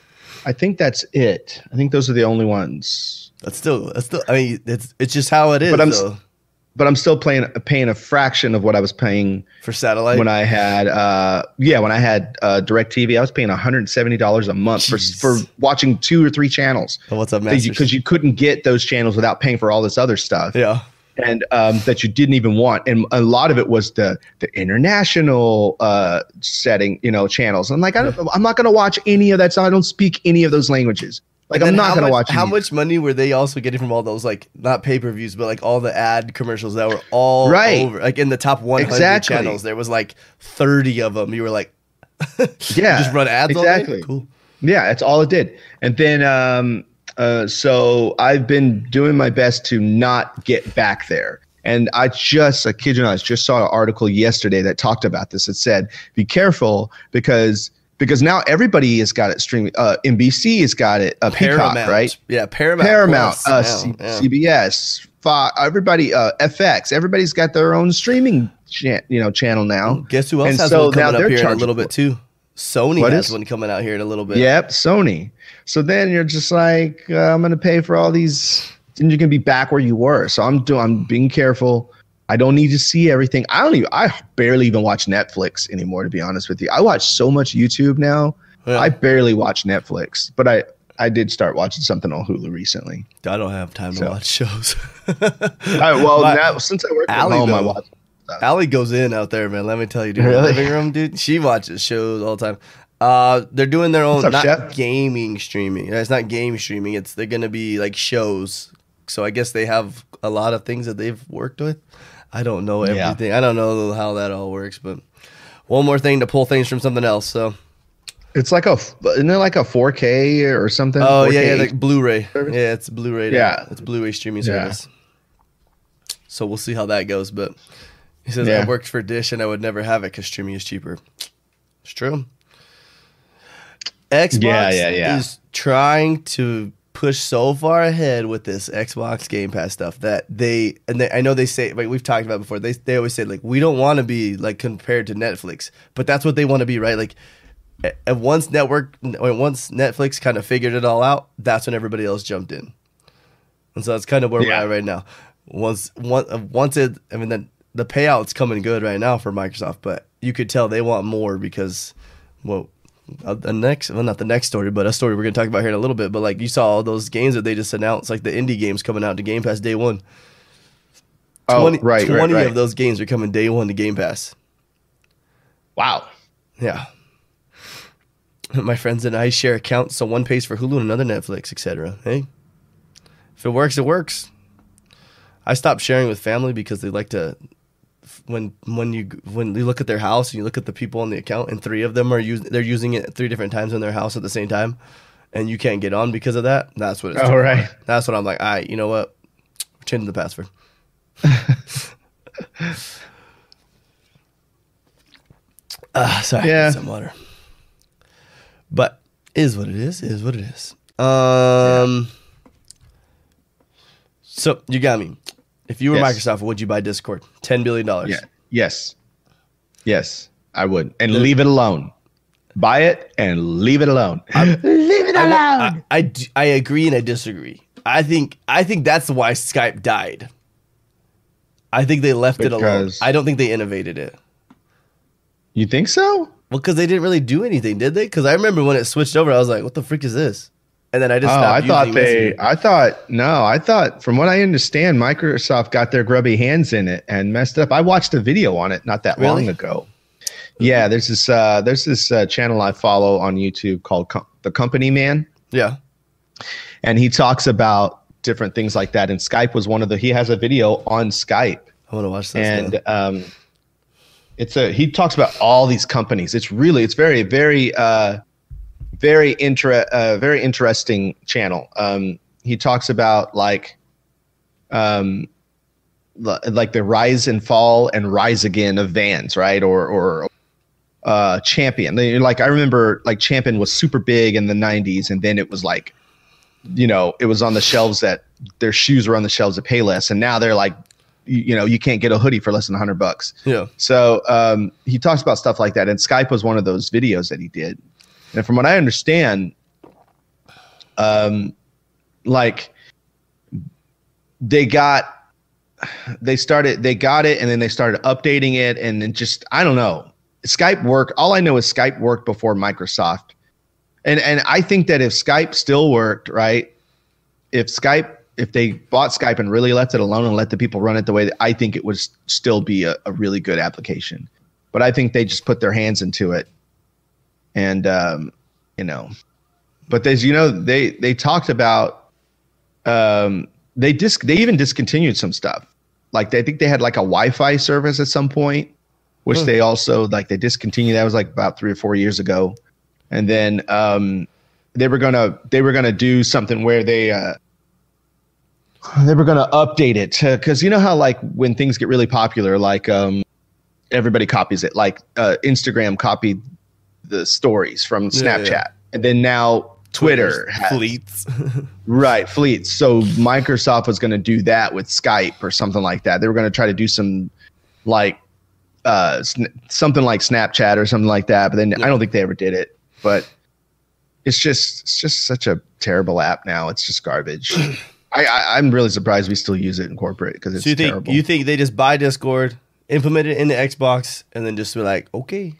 that's it. I think those are the only ones. That's still. I mean, it's just how it is. But I'm still paying a fraction of what I was paying for satellite when I had DirecTV. I was paying $170 a month for watching 2 or 3 channels. Oh, what's up, man? Because you couldn't get those channels without paying for all this other stuff. Yeah, and that you didn't even want. And a lot of it was the international setting, channels. I'm like, I'm not going to watch any of that. So I don't speak any of those languages. Like, I'm not going to watch it. How much money were they also getting from all those, like, not pay-per-views, but, like, all the ad commercials that were all over? Like, in the top 100 channels, there was, like, 30 of them. You were like, just run ads all day? Cool. Yeah, that's all it did. And then, so I've been doing my best to not get back there. And I kid you not, I just saw an article yesterday that talked about this. It said, be careful because now everybody has got it streaming. NBC has got it. Peacock, right? Yeah, Paramount, CBS, Fox, everybody, FX. Everybody's got their own streaming, channel now. Guess who else has one coming up here in a little bit too? Sony has one coming out here in a little bit. Yep, Sony. So then you're just like, I'm going to pay for all these. Then you're going to be back where you were. So I'm being careful. I don't need to see everything. I barely even watch Netflix anymore, to be honest with you. I watch so much YouTube now. Yeah. I barely watch Netflix, but I did start watching something on Hulu recently. I don't have time to watch shows. Now since I work from home, I watch stuff. Allie goes in out there, man. Let me tell you, dude. Really? Her living room, dude. She watches shows all the time. They're doing their own gaming streaming. It's not game streaming. They're gonna be like shows. So I guess they have a lot of things that they've worked with. I don't know everything. Yeah. I don't know how that all works, but one more thing to pull things from something else. So it's like isn't it like a 4K or something? Oh 4K like Blu-ray. Service? Yeah, it's Blu-ray. Yeah, it's Blu-ray streaming service. So we'll see how that goes. But he says I worked for Dish and I would never have it because streaming is cheaper. It's true. Xbox is trying to push so far ahead with this Xbox Game Pass stuff that I know they say, like we've talked about before, they always say like we don't want to be like compared to Netflix, but that's what they want to be, right? Like once Netflix kind of figured it all out, that's when everybody else jumped in, and so that's kind of where we're at right now. The payout's coming good right now for Microsoft, but you could tell they want more because not the next story, but a story we're going to talk about here in a little bit. But like you saw all those games that they just announced, like the indie games coming out to Game Pass day one. 20 of those games are coming day one to Game Pass. Wow. Yeah. My friends and I share accounts, so one pays for Hulu and another Netflix, etc. Hey, if it works, it works. I stopped sharing with family because they like to. When you look at their house and you look at the people on the account and 3 of them are using it 3 different times in their house at the same time, and you can't get on because of that. That's what it's all right. That's what I'm like. All right, you know what? We're changing the password. Sorry, I need some water. But is what it is. Is what it is. So you got me. If you were Microsoft, would you buy Discord? $10 billion. Yeah. Yes. Yes, I would. And leave it alone. Buy it and leave it alone. Leave it alone. I agree and I disagree. I think that's why Skype died. I think they left it alone. I don't think they innovated it. You think so? Well, because they didn't really do anything, did they? Because I remember when it switched over, I was like, what the freak is this? And then I just stopped I thought from what I understand, Microsoft got their grubby hands in it and messed up. I watched a video on it not that long ago. Yeah, there's this channel I follow on YouTube called The Company Man. Yeah. And he talks about different things like that. And Skype was one of the, he has a video on Skype. I want to watch this. And he talks about all these companies. It's very, very, very interesting channel. He talks about like the rise and fall and rise again of Vans, right? Or Champion. I remember like Champion was super big in the 90s, and then it was like, you know, it was on the shelves that their shoes were on the shelves at Payless, and now they're like, you know, you can't get a hoodie for less than $100. Yeah. So he talks about stuff like that, and Skype was one of those videos that he did. And from what I understand, they got it, and then they started updating it, and then just, I don't know. Skype worked. All I know is Skype worked before Microsoft. And I think that if Skype still worked, right, if they bought Skype and really left it alone and let the people run it the way that, I think it would still be a really good application. But I think they just put their hands into it. And, you know, but as you know, they talked about, they even discontinued some stuff. Like I think they had like a Wi-Fi service at some point, which they also they discontinued. That was like about 3 or 4 years ago. And then they were gonna do something where they were gonna update it, because you know how like when things get really popular, like everybody copies it. Like Instagram copied the stories from Snapchat, and then now Twitter has fleets, right? Fleets. So Microsoft was gonna do that with Skype or something like that. They were gonna try to do some like something like Snapchat or something like that, but then I don't think they ever did it. But it's just such a terrible app now. It's just garbage. I'm really surprised we still use it in corporate, because it's terrible. You think they just buy Discord, implement it into Xbox, and then just be like, okay,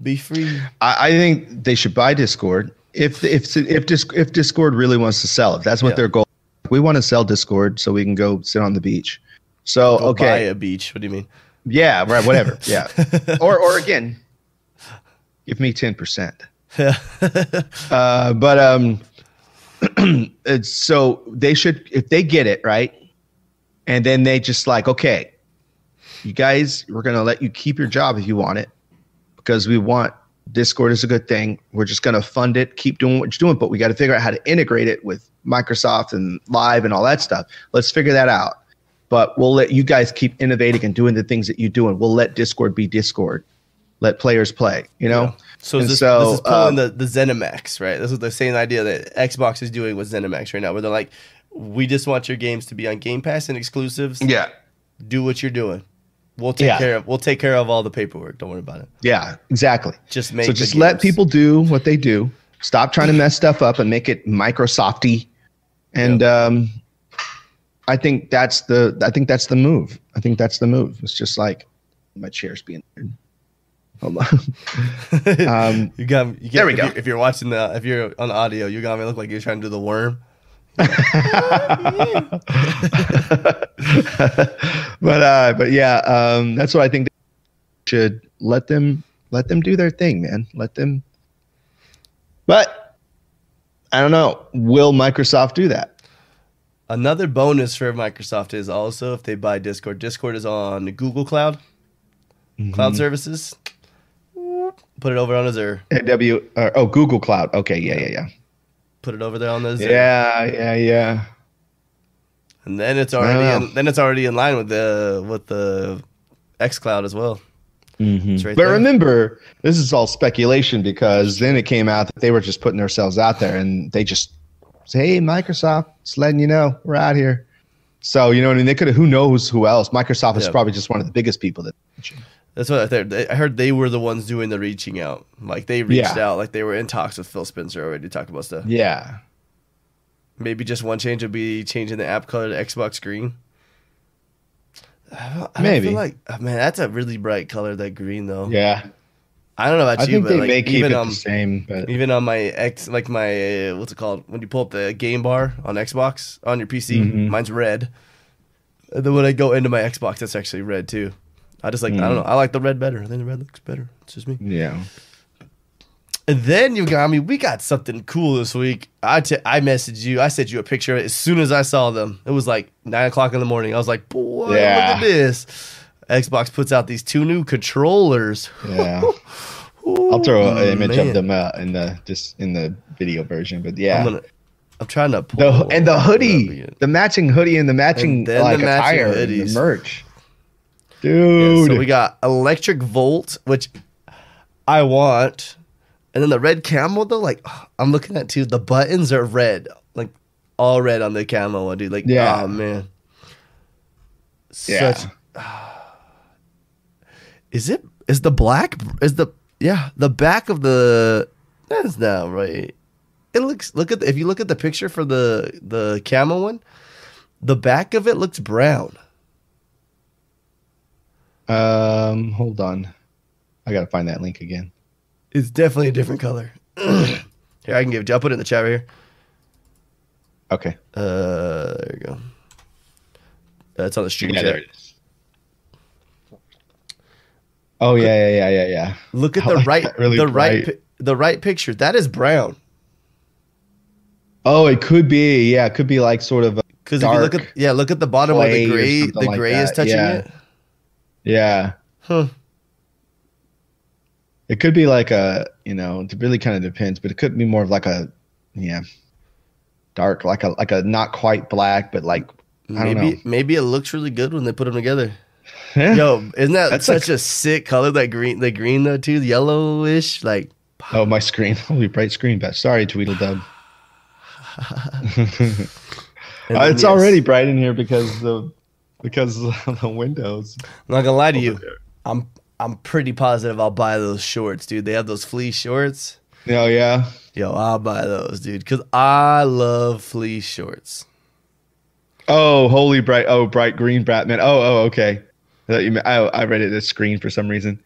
be free? I think they should buy Discord if Discord really wants to sell. If that's what their goal, we want to sell Discord so we can go sit on the beach. So go buy a beach. What do you mean? Yeah, right. Whatever. Yeah. Or again, give me 10%. It's, so they should, if they get it right, and then they just like, okay, you guys, we're gonna let you keep your job if you want it, because we want Discord is a good thing. We're just gonna fund it, keep doing what you're doing, but we got to figure out how to integrate it with Microsoft and Live and all that stuff. Let's figure that out. But we'll let you guys keep innovating and doing the things that you do, and we'll let Discord be Discord. Let players play, you know? Yeah. So, this is pulling the Zenimax, right? This is the same idea that Xbox is doing with Zenimax right now, where they're like, we just want your games to be on Game Pass and exclusives. Yeah. Do what you're doing. We'll take care of all the paperwork. Don't worry about it. Yeah, exactly. Just let people do what they do. Stop trying to mess stuff up and make it Microsoft-y. And I think that's the move. It's just like my chair's being weird. Hold on. You there we go. If you're watching if you're on the audio, you got me look like you're trying to do the worm. Like, but yeah, that's what I think. They should let them do their thing, man. Let them. But I don't know. Will Microsoft do that? Another bonus for Microsoft is also if they buy Discord. Discord is on Google Cloud, cloud services. Put it over on Azure. Google Cloud. Okay, yeah. Put it over there on Azure. Yeah. And then it's already in line with the xCloud as well. Mm-hmm. Right, but there. Remember, this is all speculation, because then it came out that they were just putting themselves out there, and they just say, "Hey, Microsoft, just letting you know we're out here." So, you know what I mean? They could have, who knows who else. Microsoft is probably just one of the biggest people that. That's what I heard. They were the ones doing the reaching out. Like they reached out, like they were in talks with Phil Spencer already talking about stuff. Yeah. Maybe just one change would be changing the app color to Xbox green. I don't feel like, oh, man, that's a really bright color, that green though. Yeah. I don't know about you, but they like, may keep even, it the same, but... even on my my what's it called? When you pull up the game bar on Xbox on your PC, mine's red. And then when I go into my Xbox, that's actually red too. I just like I don't know. I like the red better. I think the red looks better. It's just me. Yeah. And then you got me. We got something cool this week. I messaged you. I sent you a picture of it as soon as I saw them. It was like 9 o'clock in the morning. I was like, boy, look at this. Xbox puts out these two new controllers. Yeah, I'll throw an image of them in the in the video version. But yeah, I'm trying to pull the hoodie, the matching hoodie, and the matching like attire, the merch, dude. Yeah, so we got Electric Volt, which I want, and then the red camo though. Like I'm looking at too. The buttons are red, like all red on the camo one, dude. Like oh man, such. Is the back of the that's not right. It looks if you look at the picture for the camo one, the back of it looks brown. Hold on. I gotta find that link again. It's definitely a different color. Here, I can give I'll put it in the chat right here. Okay. There you go. That's on the stream chat. There it is. Oh yeah. Look at the right, really the right picture. That is brown. Oh, it could be, yeah, it could be like sort of because if you look at look at the bottom where the gray is touching it. Yeah. Huh. It could be like a it really kind of depends, but it could be more of like a dark, like a not quite black, but like maybe it looks really good when they put them together. Yeah. Yo, isn't that's such a sick color? That green, the green though too, the yellowish. Like, oh my screen, holy bright screen. But sorry, Tweedledum. It's already bright in here because of the windows. I'm not gonna lie to you, I'm pretty positive I'll buy those shorts, dude. They have those fleece shorts. Oh yeah, yo, I'll buy those, dude, because I love fleece shorts. Oh, holy bright! Oh, bright green, Batman. Oh, okay. I read it as screen for some reason.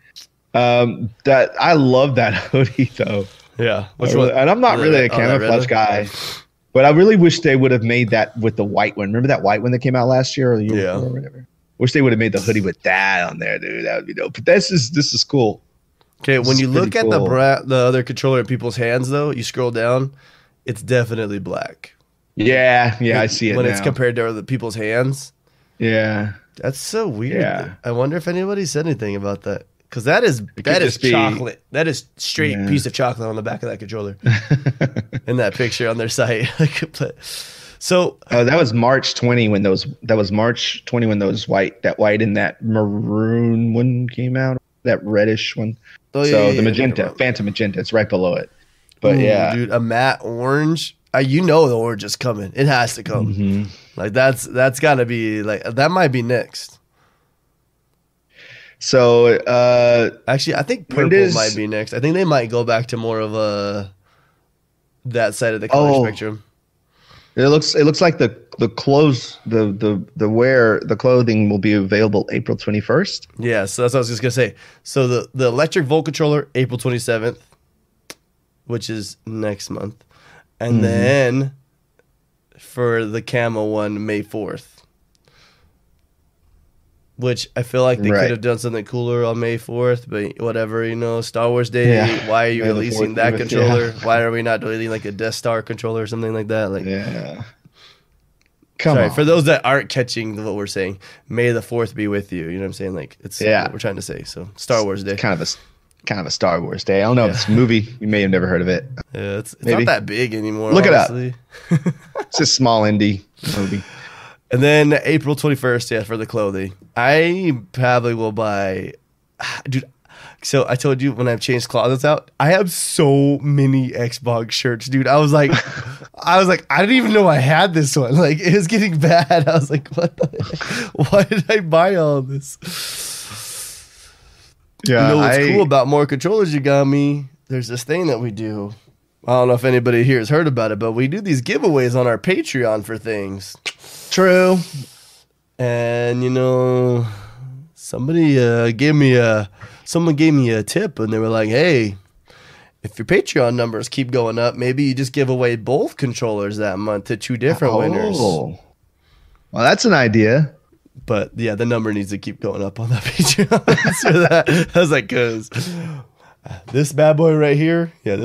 I love that hoodie though. Yeah. And I'm not really a camouflage guy, but I really wish they would have made that with the white one. Remember that white one that came out last year or the year before or whatever? Wish they would have made the hoodie with that on there, dude. That would be dope. But this is cool. Okay, when you look at the other controller in people's hands though, you scroll down, it's definitely black. Yeah, I see it when it's compared to other people's hands. Yeah. That's so weird. Yeah. I wonder if anybody said anything about that. Because that is chocolate. That is straight piece of chocolate on the back of that controller. In that picture on their site. So that was March 20 when that white and that maroon one came out. That reddish one. Oh, so the magenta, Phantom Magenta, it's right below it. But dude, a matte orange. The orange is coming. It has to come. Mm-hmm. Like that's gotta be like that might be next. So actually, I think purple might be next. I think they might go back to more of that side of the color spectrum. It looks like the clothing will be available April 21st. Yeah, so that's what I was just gonna say. So the Electric Volt controller April 27th, which is next month. And then for the camo one, May 4th, which I feel like they could have done something cooler on May 4th, but whatever, Star Wars Day, why are you releasing that controller? Yeah. Why are we not releasing like a Death Star controller or something like that? Like, yeah. Come on. For those that aren't catching what we're saying, May the 4th be with you. You know what I'm saying? Like, it's what we're trying to say. So Star Wars Day. Kind of a Star Wars day. I don't know if it's a movie. You may have never heard of it. Yeah, it's not that big anymore. Look it up. It's a small indie movie. And then April 21st, for the clothing. I probably will buy... Dude, so I told you when I've changed closets out, I have so many Xbox shirts, dude. I was like, I was like, I didn't even know I had this one. Like, it was getting bad. I was like, what the heck? Why did I buy all this? Yeah, you know what's cool about more controllers you got me? There's this thing that we do. I don't know if anybody here has heard about it, but we do these giveaways on our Patreon for things. True. And, you know, somebody someone gave me a tip, and they were like, hey, if your Patreon numbers keep going up, maybe you just give away both controllers that month to two different winners. Well, that's an idea. But, yeah, the number needs to keep going up on that Patreon. So that, I was like, because this bad boy right here, yeah,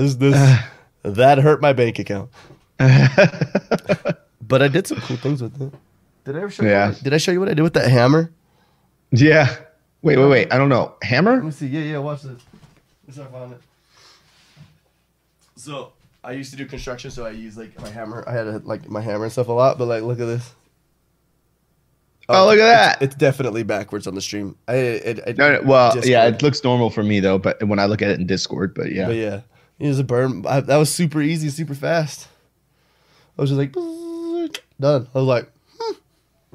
that hurt my bank account. But I did some cool things with it. Did I ever show you? Did I show you what I did with that hammer? Yeah. Wait. I don't know. Hammer? Let me see. Yeah. Watch this. Let's not find it. So I used to do construction, so I used like my hammer. I had like my hammer and stuff a lot, but like look at this. Oh, look at that! It's definitely backwards on the stream. Well, it looks normal for me though, but when I look at it in Discord, but yeah, it was a burn. That was super easy, super fast. I was just like done. I was like,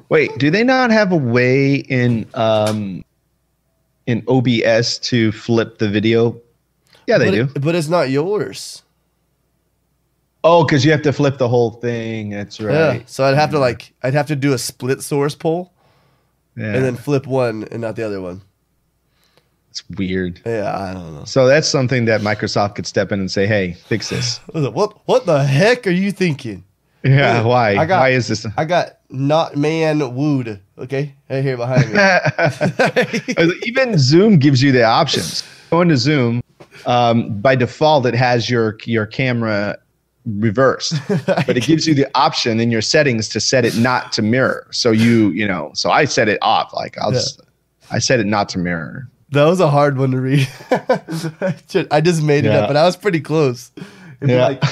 wait, do they not have a way in OBS to flip the video? Yeah, they do, but it's not yours. Oh, because you have to flip the whole thing. That's right. Yeah. So I'd have to do a split source poll, and then flip one and not the other one. It's weird. Yeah, I don't know. So that's something that Microsoft could step in and say, "Hey, fix this." What the heck are you thinking? Yeah, hey, why? Why is this? I got not man wooed. Okay, right here behind me. Even Zoom gives you the options. Go into Zoom. By default, it has your camera reversed, but it gives you the option in your settings to set it not to mirror. So so I set it off. Like I set it not to mirror. That was a hard one to read. I just made it up, but I was pretty close. It'd be like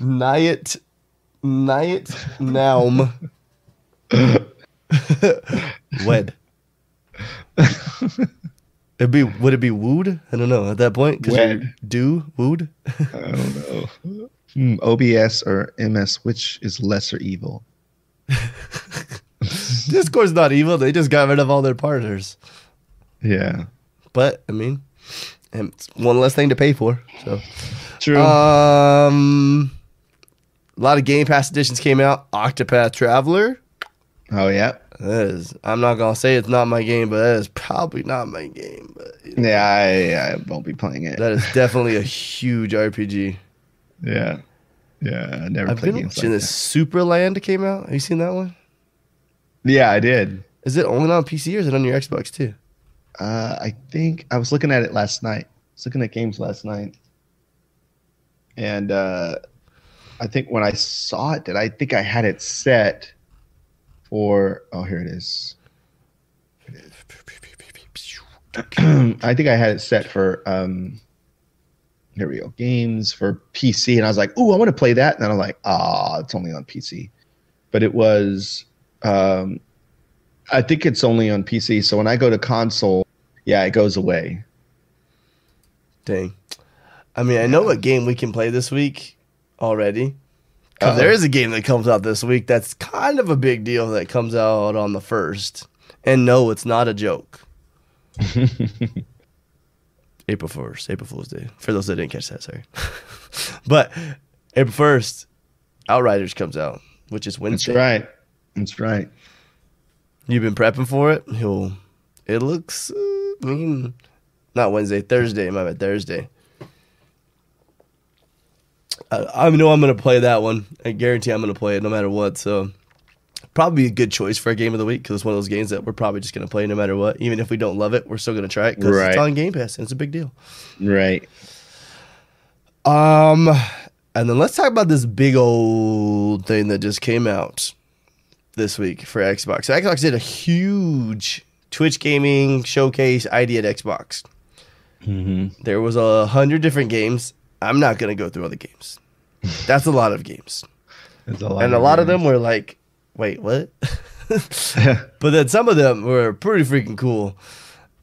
night naum wed. Would it be wooed? I don't know at that point. Wed do wooed. I don't know. OBS or MS, which is lesser evil? Discord's not evil. They just got rid of all their partners. Yeah. But, I mean, it's one less thing to pay for. So true. A lot of Game Pass editions came out. Octopath Traveler. Oh, yeah. That is, I'm not going to say it's not my game, but that is probably not my game. But, you know, yeah, I won't be playing it. That is definitely a huge RPG. Yeah, I never played games like that. Superland came out. Have you seen that one? Yeah, I did. Is it only on PC or is it on your Xbox too? I think I was looking at it last night. I was looking at games last night. And I think when I saw it, I think I had it set for... Oh, here it is. I think I had it set for... Here we go. Games for PC. And I was like, oh, I want to play that. And then I'm like, it's only on PC. But it was, I think it's only on PC. So when I go to console, it goes away. Dang. I mean, I know what game we can play this week already. Because there is a game that comes out this week that's kind of a big deal that comes out on the 1st. And no, it's not a joke. April 1st, April Fool's Day. For those that didn't catch that, sorry. But April 1st, Outriders comes out, which is Wednesday. That's right. You've been prepping for it? It looks, I mean, not Wednesday, Thursday. My bad, Thursday. I know I'm going to play that one. I guarantee I'm going to play it no matter what. So probably a good choice for a game of the week because it's one of those games that we're probably just going to play no matter what. Even if we don't love it, we're still going to try it because it's on Game Pass and it's a big deal. Right. And then let's talk about this big old thing that just came out this week for Xbox. So Xbox did a huge Twitch gaming showcase idea at Xbox. Mm-hmm. There was 100 different games. I'm not going to go through all the games. That's a lot of games. A lot of them were like, wait, what? But then some of them were pretty freaking cool.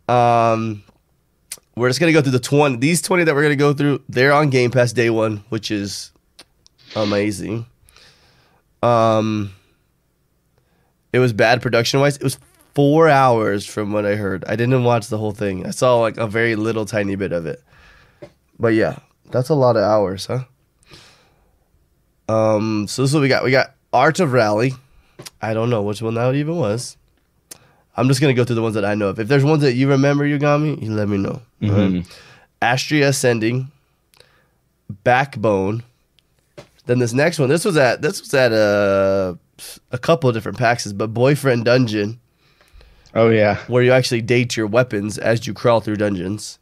We're just going to go through the 20. These 20 that we're going to go through, they're on Game Pass day one, which is amazing. It was bad production-wise. It was 4 hours from what I heard. I didn't watch the whole thing. I saw like a very little tiny bit of it. But yeah, that's a lot of hours, huh? So this is what we got. We got Art of Rally. I don't know which one that even was. I'm just going to go through the ones that I know of. If there's ones that you remember, Yugami, you let me know. Mm-hmm. Astria Ascending. Backbone. Then this next one. This was at a couple of different packs, but Boyfriend Dungeon. Oh, yeah. Where you actually date your weapons as you crawl through dungeons.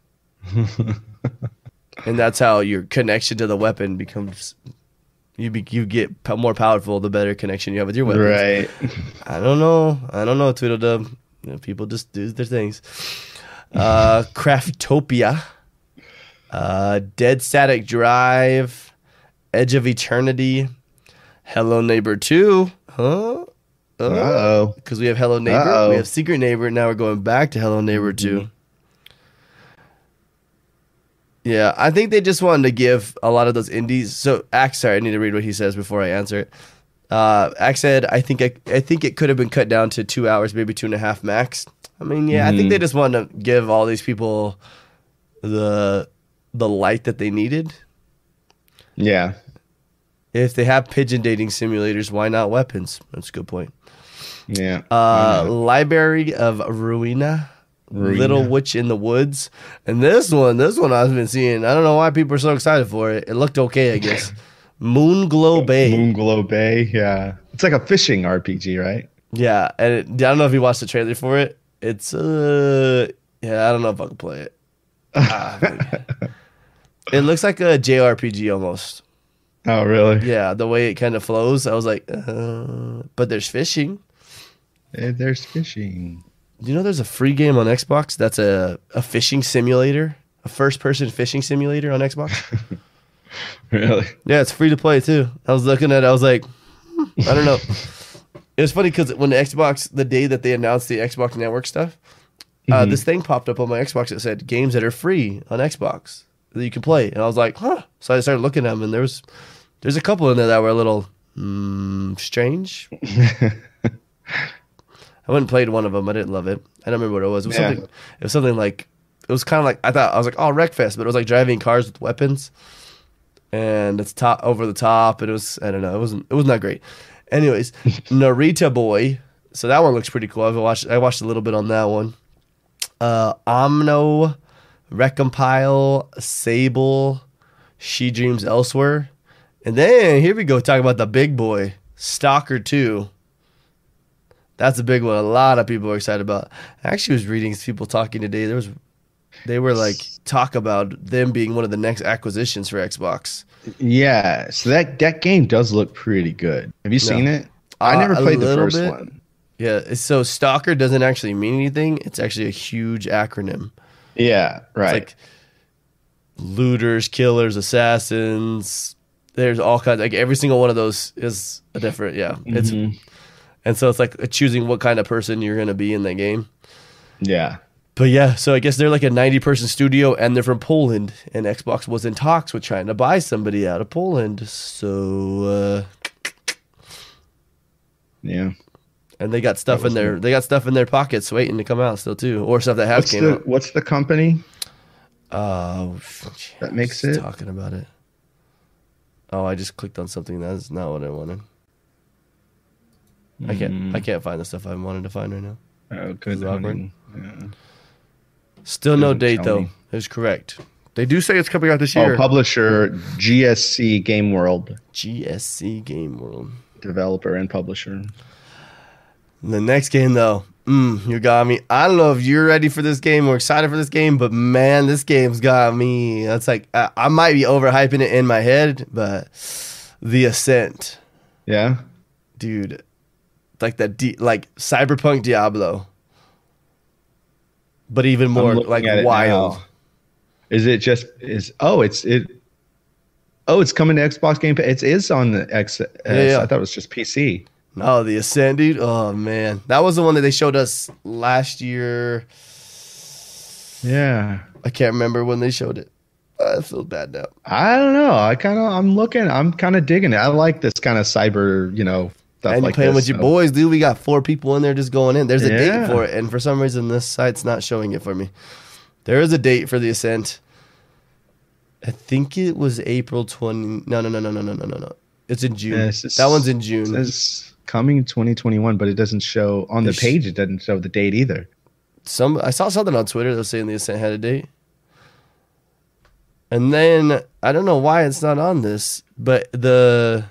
And that's how your connection to the weapon becomes... You get more powerful the better connection you have with your weapons. Right. I don't know, Tweedledum. You know, people just do their things. Craftopia. Dead Static Drive. Edge of Eternity. Hello Neighbor 2. Huh? Uh-oh. Because we have Hello Neighbor. Uh-oh. We have Secret Neighbor. Now we're going back to Hello Neighbor 2. Yeah, I think they just wanted to give a lot of those indies. So, Axe, sorry, I need to read what he says before I answer it. Axe said, I think it could have been cut down to 2 hours, maybe 2.5 max. I mean, yeah, I think they just wanted to give all these people the light that they needed. Yeah. If they have pigeon dating simulators, why not weapons? That's a good point. Yeah. Library of Ruina. Little Witch in the Woods. And this one I've been seeing. I don't know why people are so excited for it. It looked okay, I guess. Moonglow Bay. Moonglow Bay, yeah. It's like a fishing RPG, right? Yeah, and I don't know if you watched the trailer for it. It's, yeah, I don't know if I can play it. It looks like a JRPG almost. Oh, really? Yeah, the way it kind of flows. I was like, but there's fishing. There's fishing. Do you know there's a free game on Xbox that's a fishing simulator? A first-person fishing simulator on Xbox? Really? Yeah, it's free to play, too. I was looking at it. I was like, I don't know. It was funny because when the day that they announced the Xbox Network stuff, this thing popped up on my Xbox that said, games that are free on Xbox that you can play. And I was like, huh. So I started looking at them, and there's a couple in there that were a little strange. I went and played one of them. I didn't love it. I don't remember what it was. It was kind of like I was like, oh, Wreckfest, but it was like driving cars with weapons, and it's over the top. And it was, I don't know. It was not great. Anyways, Narita Boy. So that one looks pretty cool. I watched a little bit on that one. Omno, Recompile, Sable, She Dreams Elsewhere, and then here we go. Talk about the big boy, Stalker 2. That's a big one. A lot of people are excited about. I actually was reading people talking today. They were talking about them being one of the next acquisitions for Xbox. Yeah. So that game does look pretty good. Have you seen it? I never played the first one. Yeah. So Stalker doesn't actually mean anything. It's actually a huge acronym. Yeah. Right. It's like looters, killers, assassins. There's all kinds. Like every single one of those is a different. Yeah. It's. Mm-hmm. And so it's like choosing what kind of person you're going to be in that game. Yeah. But yeah, so I guess they're like a 90-person studio, and they're from Poland. And Xbox was in talks with trying to buy somebody out of Poland. So, yeah. And they got stuff in their pockets waiting to come out still too, or stuff that has came out. What's the company? That makes it talking about it. Oh, I just clicked on something that is not what I wanted. I can't find the stuff I wanted to find right now. Oh, good. Yeah. Still no date though. It's correct. They do say it's coming out this year. Oh, publisher GSC Game World. GSC Game World. Developer and publisher. The next game though, you got me. I don't know if you're ready for this game or excited for this game, but man, this game's got me. It's like I might be overhyping it in my head, but The Ascent. Yeah, dude. Like that, like Cyberpunk Diablo, but even more like wild. Now. Is it just is? Oh, it's coming to Xbox Game Pass. It is on the X. Yeah. I thought it was just PC. No, The Ascent, dude. Oh man, that was the one that they showed us last year. Yeah, I can't remember when they showed it. I feel bad now. I don't know. I'm kind of digging it. I like this kind of cyber, stuff and like playing this, with your boys, dude. We got 4 people in there just going in. There's a date for it, and for some reason, this site's not showing it for me. There is a date for the Ascent. I think it was April 20. No. It's in June. Yeah, that one's in June. It's coming 2021, but it doesn't show on the page. It doesn't show the date either. I saw something on Twitter that was saying the Ascent had a date. And then I don't know why it's not on this, but the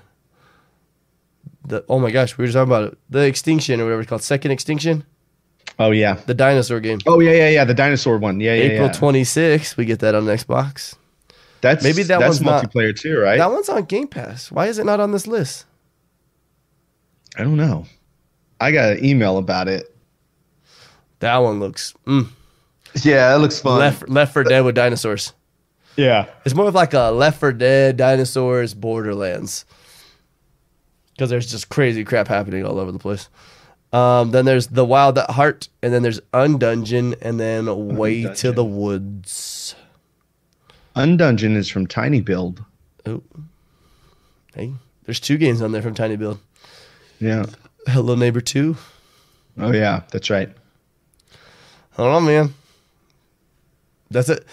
oh my gosh, we were just talking about it. The Extinction or whatever it's called, Second Extinction. Oh yeah, the dinosaur game. Oh yeah, the dinosaur one. Yeah, April 26th, we get that on Xbox. That's maybe that's multiplayer too, right? That one's on Game Pass. Why is it not on this list? I don't know. I got an email about it. That one looks. Yeah, it looks fun. Left 4 Dead with dinosaurs. Yeah, it's more of like a Left 4 Dead, dinosaurs, Borderlands, because there's just crazy crap happening all over the place. Then there's The Wild at Heart, and then there's Undungeon, and then Way to the Woods. Undungeon is from Tiny Build. Oh, hey, there's 2 games on there from Tiny Build. Yeah, Hello Neighbor 2. Oh yeah, that's right. I don't know, man. That's it.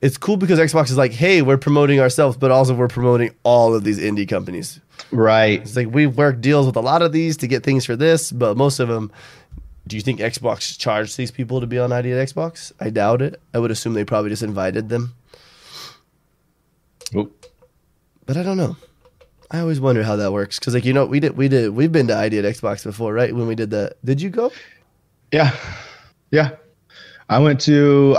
It's cool because Xbox is like, hey, we're promoting ourselves, but also we're promoting all of these indie companies. Right. It's like we've worked deals with a lot of these to get things for this, but most of them, do you think Xbox charged these people to be on ID at Xbox? I doubt it. I would assume they probably just invited them. Oh. But I don't know. I always wonder how that works because, we've been to ID at Xbox before, right? When we did that, did you go? Yeah. I went to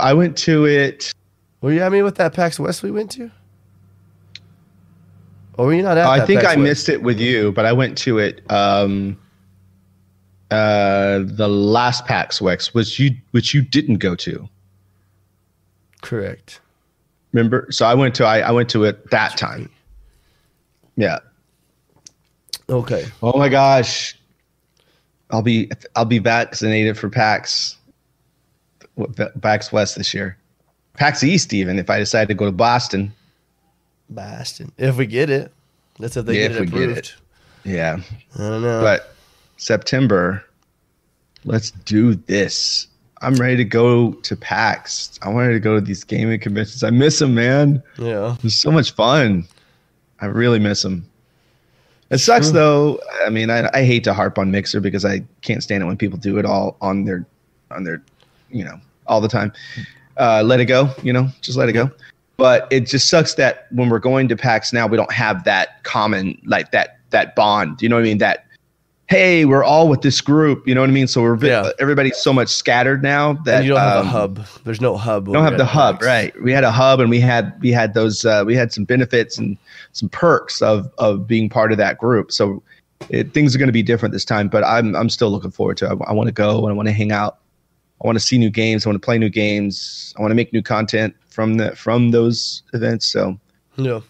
it. Were you at me with that PAX West we went to? Or were you not at that? I think I missed it with you, but I went to it the last PAX West, which you didn't go to. Correct. Remember? So I went to it that time. Yeah. Okay. Oh my gosh. I'll be vaccinated for PAX. PAX West this year, PAX East even. If I decide to go to Boston, if we get it, that's if they get it approved. Yeah, I don't know. But September, let's do this. I'm ready to go to PAX. I wanted to go to these gaming conventions. I miss them, man. Yeah, it's so much fun. I really miss them. It sucks though. I mean, I hate to harp on Mixer because I can't stand it when people do it all on their. All the time. Let it go, just let it go. But it just sucks that when we're going to PAX now, we don't have that common, like that bond. You know what I mean? That, hey, we're all with this group. You know what I mean? So everybody's so much scattered now that and you don't have a hub. There's no hub. Don't have the hub, right? We had a hub, and we had those. We had some benefits and some perks of being part of that group. So things are going to be different this time. But I'm still looking forward to it. I want to go and I want to hang out. I want to see new games. I want to play new games. I want to make new content from those events. So yeah.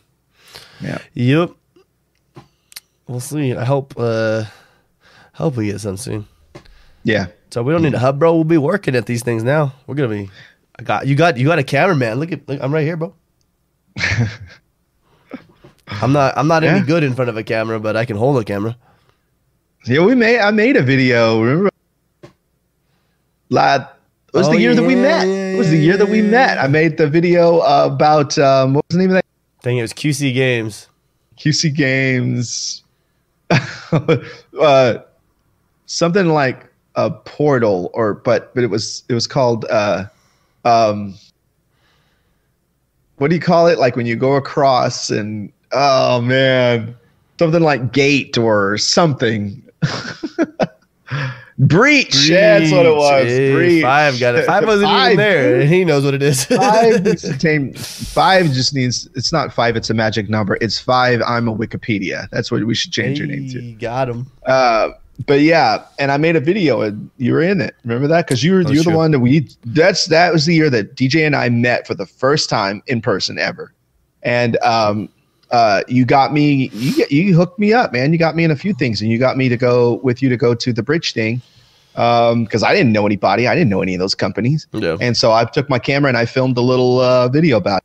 We'll see. I hope we get some soon. Yeah. So we don't need a hub, bro. We'll be working at these things now. We're gonna be. You got a cameraman. Look, I'm right here, bro. I'm not any good in front of a camera, but I can hold a camera. Yeah, I made a video. Remember. It was the year that we met. It was the year that we met. I made the video about what was the name of that? I think it was QC Games. QC Games. Something like a portal, but it was called. What do you call it? Like when you go across and oh man, something like gate or something. Breach. Yeah, that's what it was. Breach. Five got it. Five wasn't even there. Dude. He knows what it is. Five just needs. It's not five. It's a magic number. It's five. I'm a Wikipedia. That's what we should change your name to. Got him. But yeah, and I made a video, and you were in it. Remember that? Because you're the one that we. That was the year that DJ and I met for the first time in person ever, and you got me. You hooked me up, man. You got me in a few things, and you got me to go with you to go to the bridge thing, because I didn't know anybody. I didn't know any of those companies. Yeah. And so I took my camera and I filmed a little video about it.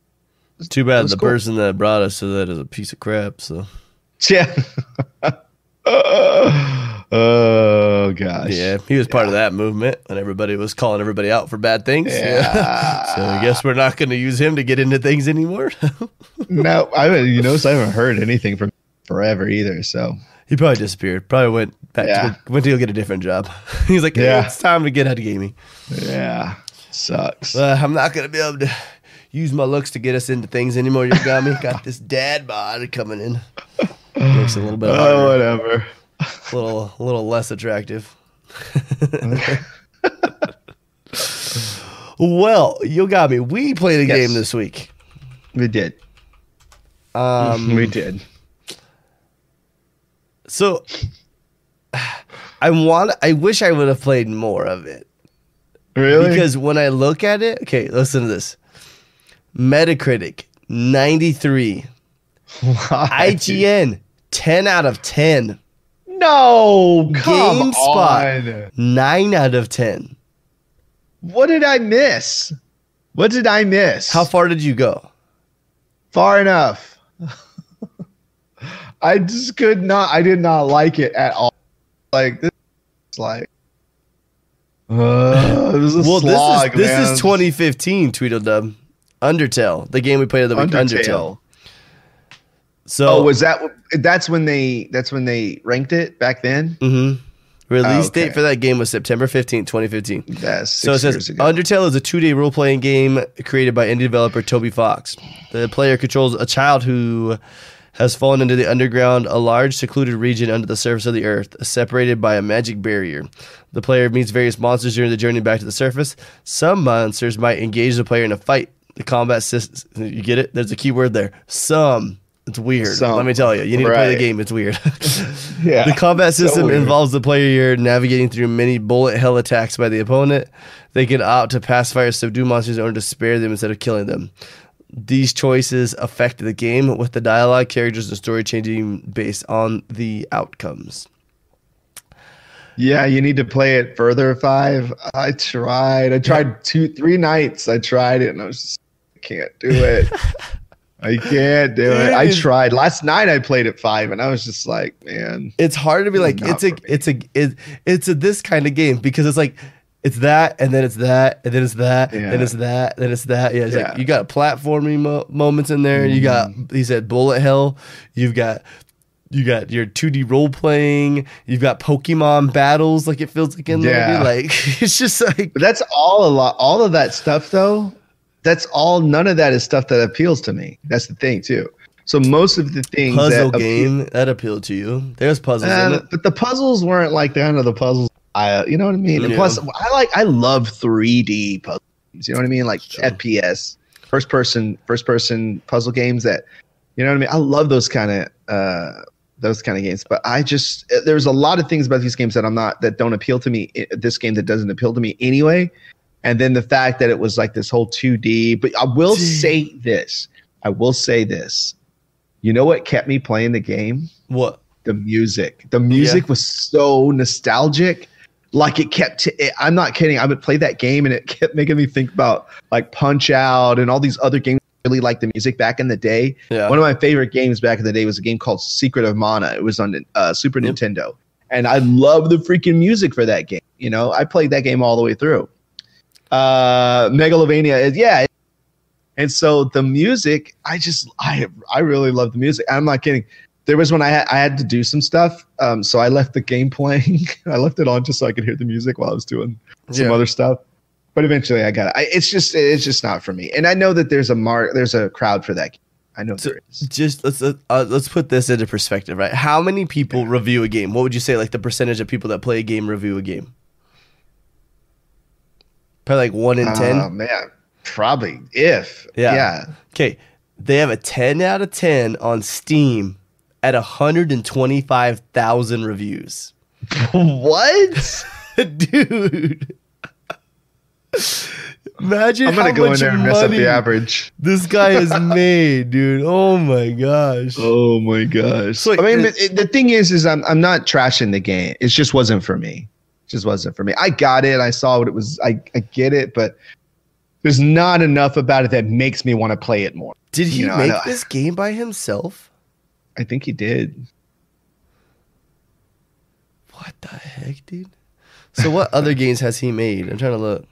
Too bad the person that brought us to that is a piece of crap. So yeah. Oh gosh. Yeah, he was part of that movement, and everybody was calling everybody out for bad things. Yeah. So I guess we're not going to use him to get into things anymore. No, I haven't heard anything from him forever either. So he probably disappeared. Probably went back to go get a different job. He's like, hey, it's time to get out of gaming. Yeah, sucks. I'm not going to be able to use my looks to get us into things anymore. You got me. Got this dad bod coming in. Makes it a little bit harder. Oh, whatever. A little less attractive. Well, you got me. We played a game this week. We did. We did. So I wish I would have played more of it. Really? Because when I look at it, okay, listen to this. Metacritic 93. Why? IGN 10 out of 10. No, come on. GameSpot 9 out of 10. What did I miss? What did I miss? How far did you go? Far enough. I just could not. I did not like it at all. Like this is like. This is slog, this is 2015. Tweedledum, Undertale, the game we played of the week. Undertale. So that's when they ranked it back then? Mm-hmm. Release date for that game was September 15th, 2015. That's so it says Undertale is a two-day role-playing game created by indie developer Toby Fox. The player controls a child who has fallen into the underground, a large secluded region under the surface of the earth, separated by a magic barrier. The player meets various monsters during the journey back to the surface. Some monsters might engage the player in a fight. The combat system, you get it? There's a key word there. Some. It's weird. So, let me tell you, you need to play the game. It's weird. Yeah, the combat system involves the player navigating through many bullet hell attacks by the opponent. They can opt to pacify or subdue monsters in order to spare them instead of killing them. These choices affect the game, with the dialogue, characters, and story changing based on the outcomes. Yeah, you need to play it further. 5. I tried 2-3 nights. I tried it, and I was just, I can't do it. I can't do it. I tried. Last night I played at 5 and I was just like, man. It's hard to be like, it's this kind of game, because it's like, it's that, and then it's that, and then it's that, and it's that, then it's that. Yeah, it's like, you got platforming moments in there. You got, he said, bullet hell. You got your 2D role playing. You've got Pokemon battles. Like it feels like in the movie. Like it's just like. But that's all a lot. All of that stuff though. That's all. None of that is stuff that appeals to me. That's the thing too. So most of the things that appealed to you, there's puzzles in it. But the puzzles weren't like the end of the puzzles. You know what I mean? Yeah. And plus, I love 3D puzzles. You know what I mean? Like FPS, first person puzzle games. That, you know what I mean? I love those kind of games. But I just, there's a lot of things about these games that don't appeal to me. This game that doesn't appeal to me anyway. And then the fact that it was like this whole 2D. But I will say this. You know what kept me playing the game? What? The music. The music was so nostalgic. Like it kept, I'm not kidding. I would play that game and it kept making me think about like Punch Out and all these other games. Really like the music back in the day. Yeah. One of my favorite games back in the day was a game called Secret of Mana. It was on Super Nintendo. And I love the freaking music for that game. You know, I played that game all the way through. Megalovania is and so the music, I really love the music. I'm not kidding. There was when I had to do some stuff, so I left the game playing. I left it on just so I could hear the music while I was doing some other stuff. But eventually, I got it. It's just not for me. And I know that there's a crowd for that game. I know there is. Just let's put this into perspective, right? How many people review a game? What would you say, like the percentage of people that play a game review a game? Probably like 1 in 10. Oh man, probably Okay, they have a 10 out of 10 on Steam at 125,000 reviews. What, dude? Imagine I'm gonna go in there and mess up the average. This guy has made, dude. Oh my gosh. Oh my gosh. So, I mean, the thing is I'm not trashing the game. It just wasn't for me. just wasn't for me. I got it. I saw what it was. I get it, but there's not enough about it that makes me want to play it more. Did he make this game by himself? I think he did. What the heck, dude? So what other games has he made? I'm trying to look.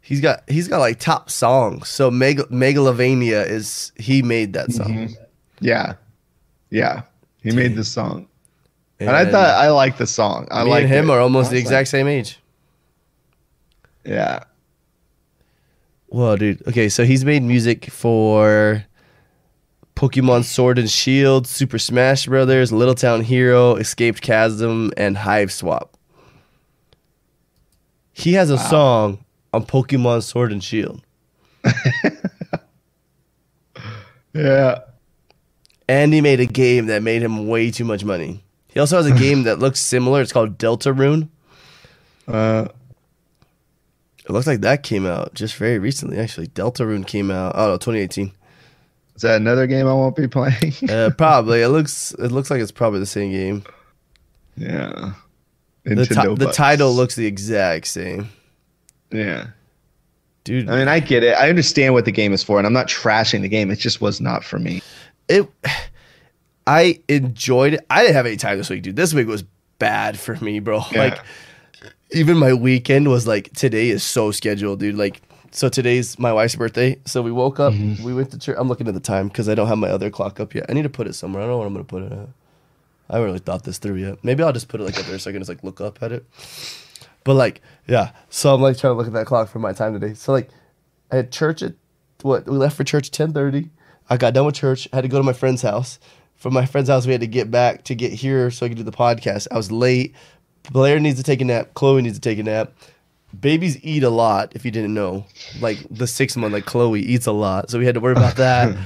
He's got like top songs. So Megalovania is, he made that song. Mm-hmm. Yeah. Yeah. He made the song. And I thought I liked the song. I like him are almost the exact same age. Yeah. Whoa, dude. Okay, so he's made music for Pokemon Sword and Shield, Super Smash Brothers, Little Town Hero, Escaped Chasm, and Hive Swap. He has a song on Pokemon Sword and Shield. Yeah. And he made a game that made him way too much money. He also has a game that looks similar. It's called Deltarune. It looks like that came out just very recently, actually. Deltarune came out, 2018. Is that another game I won't be playing? Probably. It looks like it's probably the same game. Yeah. The title looks the exact same. Yeah. Dude. I mean, I get it. I understand what the game is for, and I'm not trashing the game. It just was not for me. I enjoyed it. I didn't have any time this week, dude. This week was bad for me, bro. Yeah. Like, even my weekend was like, today is so scheduled, dude. Like, so today's my wife's birthday. So we woke up, we went to church. I'm looking at the time because I don't have my other clock up yet. I need to put it somewhere. I don't know what I'm going to put it at. I haven't really thought this through yet. Maybe I'll just put it like up there so I can just like look up at it. But like, yeah. So I'm like trying to look at that clock for my time today. So like, I had church at, we left for church at 10:30. I got done with church. I had to go to my friend's house. From my friend's house, we had to get back to get here so I could do the podcast. I was late. Blair needs to take a nap. Chloe needs to take a nap. Babies eat a lot, if you didn't know. Like, the 6-month, like, Chloe eats a lot. So we had to worry about that.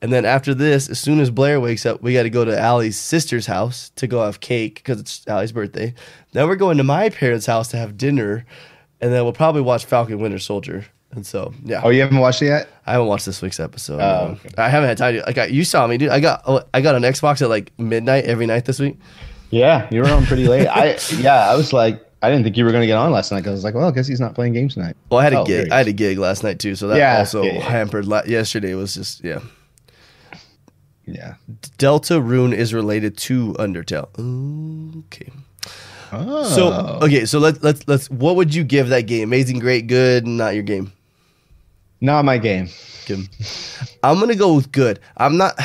And then after this, as soon as Blair wakes up, we got to go to Allie's sister's house to go have cake because it's Allie's birthday. Then we're going to my parents' house to have dinner. And then we'll probably watch Falcon Winter Soldier. And so, yeah. Oh, you haven't watched it yet? I haven't watched this week's episode. Oh, okay. I haven't had time to. Like, you saw me, dude. I got an Xbox at, like, midnight every night this week. Yeah, you were on pretty late. I was like, I didn't think you were going to get on last night. I was like, well, I guess he's not playing games tonight. Well, I had a gig. I had a gig last night too, so that hampered. Yesterday was just yeah. Deltarune is related to Undertale. Okay. Oh. So okay, so let's. What would you give that game? Amazing, great, good, not your game. Not my game. I'm gonna go with good. I'm not.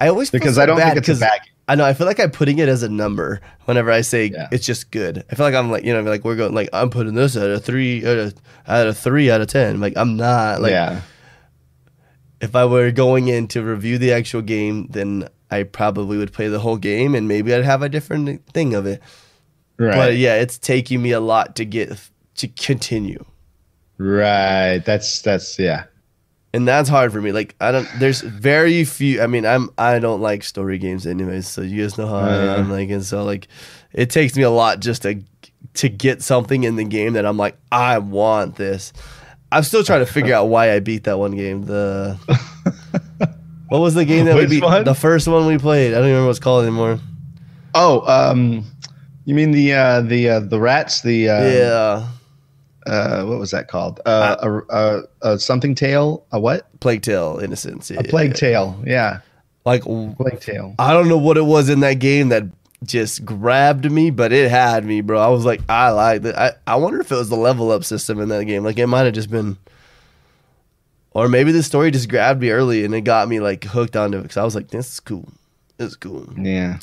I always feel because so I don't think it's a bad game. I know. I feel like I'm putting it as a number whenever I say it's just good. I feel like I'm like, you know, like we're going like I'm putting this at a 3 out of 10. Like I'm not like. Yeah. If I were going in to review the actual game, then I probably would play the whole game and maybe I'd have a different thing of it. Right. But yeah, it's taking me a lot to get to continue. Right. That's yeah. And that's hard for me. Like I don't. There's very few. I mean, I don't like story games, anyways. So you guys know how I am. Like, and so like, it takes me a lot just to get something in the game that I'm like, I want this. I'm still trying to figure out why I beat that one game. The what was the game that we beat? One? The first one we played. I don't even remember what it's called anymore. Oh, you mean the rats? The yeah. What was that called? A something tale? A what? Plague Tale Innocence. Yeah, a Plague Tale, yeah. Like Plague Tale. I don't know what it was in that game that just grabbed me, but it had me, bro. I was like, I like that. I wonder if it was the level up system in that game. Like it might have just been, or maybe the story just grabbed me early and it got me like hooked onto it because I was like, this is cool. It's cool. Yeah.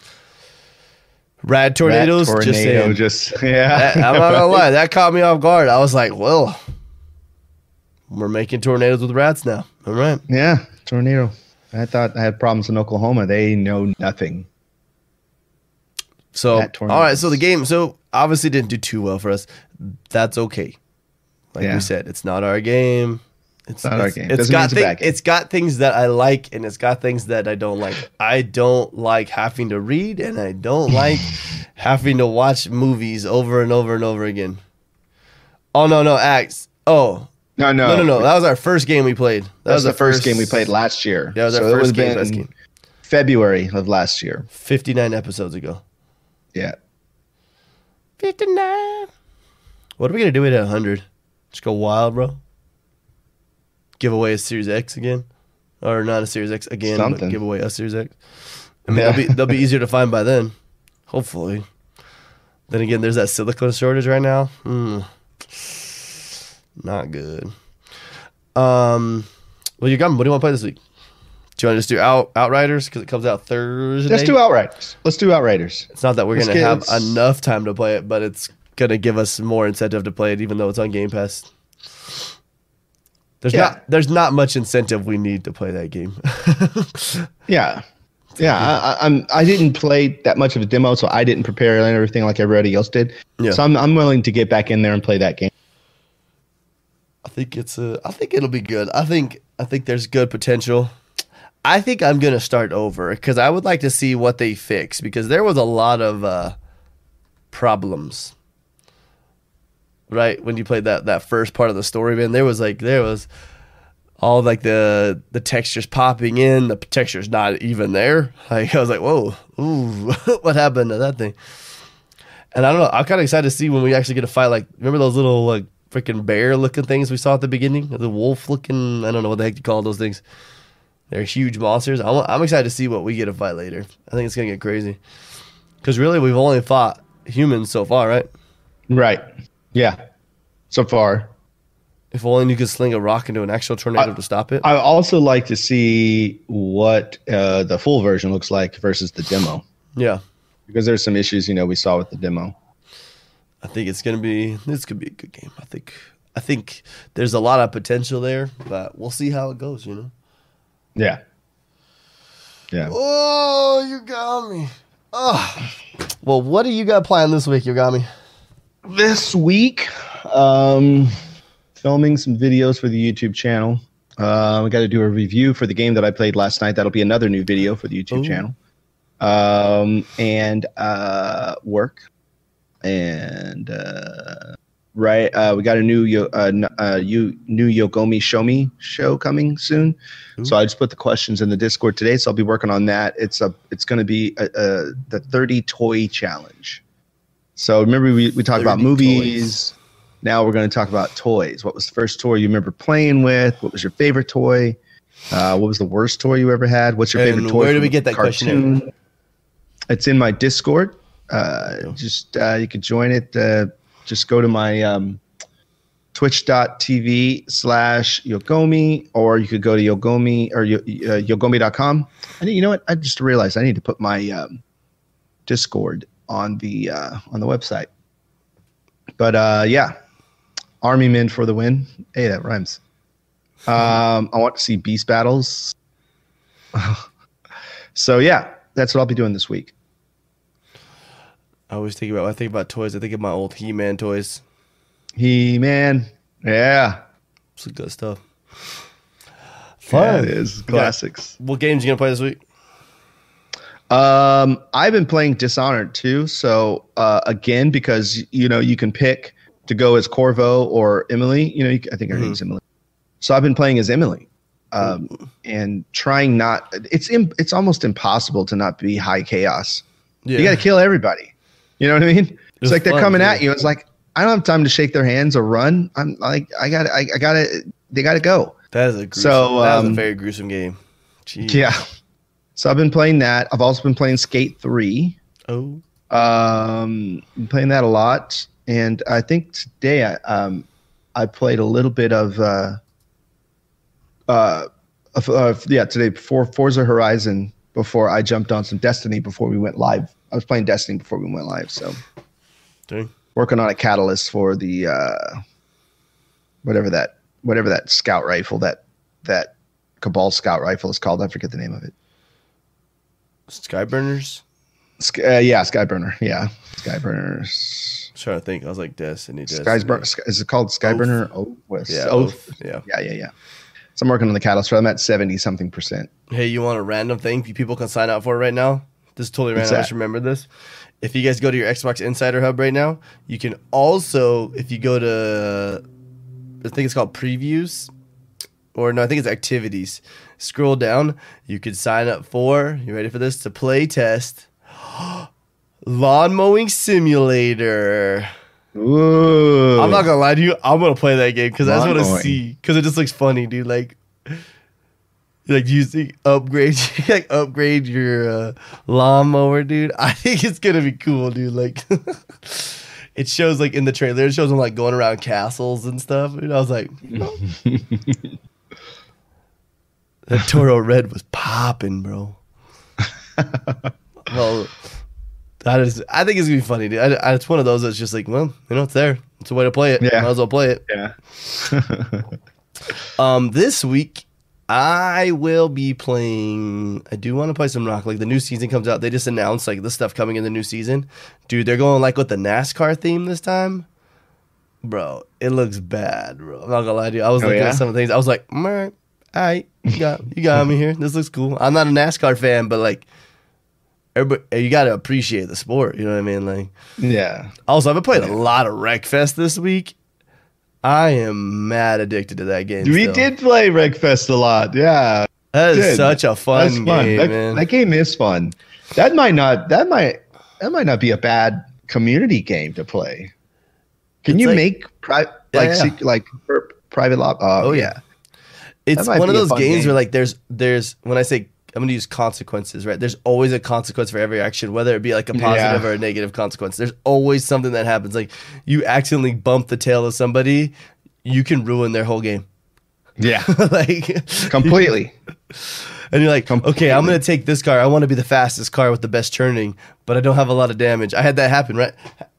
Rad tornadoes, just saying. Yeah. I'm not gonna lie, that caught me off guard. I was like, well, we're making tornadoes with rats now. All right. Yeah, tornado. I thought I had problems in Oklahoma. They know nothing. So, all right. So the game, obviously didn't do too well for us. That's okay. Like we said, it's not our game. It's not our game. It's got things that I like and it's got things that I don't like. I don't like having to read and I don't like having to watch movies over and over and over again. Oh, no. Acts. Oh. No. That was our first game we played. That was the first game we played last year. That was our first game. February of last year. 59 episodes ago. Yeah. 59. What are we going to do at 100? Just go wild, bro? Give away a Series X again? Or not a Series X again, but give away a Series X. I mean, they'll be easier to find by then. Hopefully. Then again, there's that silicone shortage right now. Not good. Well, you're gone. What do you want to play this week? Do you want to just do Outriders because it comes out Thursday? Let's do Outriders. Let's do Outriders. It's not that we're going to have enough time to play it, but it's going to give us more incentive to play it, even though it's on Game Pass. There's not much incentive we need to play that game. I didn't play that much of a demo, so I didn't prepare and everything like everybody else did. Yeah. So I'm willing to get back in there and play that game. I think it'll be good. I think there's good potential. I think I'm gonna start over because I would like to see what they fix because there was a lot of problems. Right when you played that first part of the story, man, there was all like the textures popping in, the textures not even there. Like I was like, whoa, ooh, what happened to that thing? And I don't know. I'm kind of excited to see when we actually get to fight. Like remember those little like freaking bear looking things we saw at the beginning, the wolf looking. I don't know what the heck you call those things. They're huge monsters. I'm excited to see what we get to fight later. I think it's gonna get crazy because really we've only fought humans so far, right? Right. Yeah, so far. If only you could sling a rock into an actual tornado to stop it. I also like to see what the full version looks like versus the demo. Yeah, because there's some issues we saw with the demo. I think this could be a good game. I think there's a lot of potential there, but we'll see how it goes. Yeah. Yeah. Oh, you got me. Oh. Well, what do you got planned this week? You got me. This week, filming some videos for the YouTube channel. We got to do a review for the game that I played last night. That'll be another new video for the YouTube channel. And work. And we got a new Yokomi Shomi show coming soon. Ooh. So I just put the questions in the Discord today. So I'll be working on that. It's going to be the 30 toy challenge. So remember we talked about movies. Toys. Now we're going to talk about toys. What was the first toy you remember playing with? What was your favorite toy? What was the worst toy you ever had? What's your favorite toy? Where do we get that question? It's in my Discord. You can join it. Just go to my twitch.tv/Yokomi, or you could go to Yokomi or yokomi.com. And you know what? I just realized I need to put my Discord on the website. But Army Men for the win. Hey, that rhymes. I want to see beast battles. So that's what I'll be doing this week. I think about toys. I think of my old He-Man toys. He-Man. Yeah. Some good stuff. Fun. Yeah, it is. Classics. What games are you going to play this week? I've been playing Dishonored too. So again, because you can pick to go as Corvo or Emily. I think her name's Emily. So I've been playing as Emily, and trying not. It's almost impossible to not be high chaos. Yeah. You got to kill everybody. You know what I mean? It's like they're coming at you. It's like I don't have time to shake their hands or run. I'm like I gotta. They gotta go. That is a gruesome. That was a very gruesome game. Jeez. Yeah. So I've been playing that. I've also been playing Skate 3. Oh. Been playing that a lot. And I think today I played a little bit of today before Forza Horizon before I jumped on some Destiny before we went live. I was playing Destiny before we went live, so working on a catalyst for the whatever that scout rifle, that Cabal scout rifle is called. I forget the name of it. Skyburners? Skyburner. Yeah, Skyburners. I'm trying to think. I was like Destiny. Is it called Skyburner? Oath. Yeah, Oath. Yeah. So I'm working on the catalyst. I'm at 70-something%. Hey, you want a random thing people can sign up for right now? This is totally random. I just remembered this. If you guys go to your Xbox Insider Hub right now, you can also, if you go to, I think it's called Previews. Or no, I think it's activities. Scroll down. You could sign up for, you ready for this? To play test Lawn Mowing Simulator. Ooh. I'm not gonna lie to you. I'm gonna play that game because I just want to see, because it just looks funny, dude. Like you see, upgrade your lawnmower, dude. I think it's gonna be cool, dude. Like it shows like in the trailer, it shows them like going around castles and stuff. And I was like, oh. That Toro Red was popping, bro. Well, I think it's gonna be funny, dude. It's one of those that's just like, well, you know, it's there. It's a way to play it. Yeah. Might as well play it. Yeah. This week I will be playing. I do want to play some Rocket League. The new season comes out. They just announced like this stuff coming in the new season, dude. They're going like with the NASCAR theme this time, bro. It looks bad, bro. I'm not gonna lie to you. I was looking at some of the things. I was like, all right, you got me here. This looks cool. I'm not a NASCAR fan, but like. Everybody, you got to appreciate the sport. You know what I mean? Like, yeah. Also, I've been playing a lot of Wreckfest this week. I am mad addicted to that game. We did play Wreckfest a lot. Yeah. That is such a fun game, man. That game is fun. That might not be a bad community game to play. Can you make private lobby? Oh yeah. It's one of those games where like there's when I say. I'm going to use consequences, right? There's always a consequence for every action, whether it be like a positive or a negative consequence. There's always something that happens. Like you accidentally bump the tail of somebody, you can ruin their whole game. Yeah. Like completely. And you're like, okay, I'm going to take this car. I want to be the fastest car with the best turning, but I don't have a lot of damage. I had that happen, right?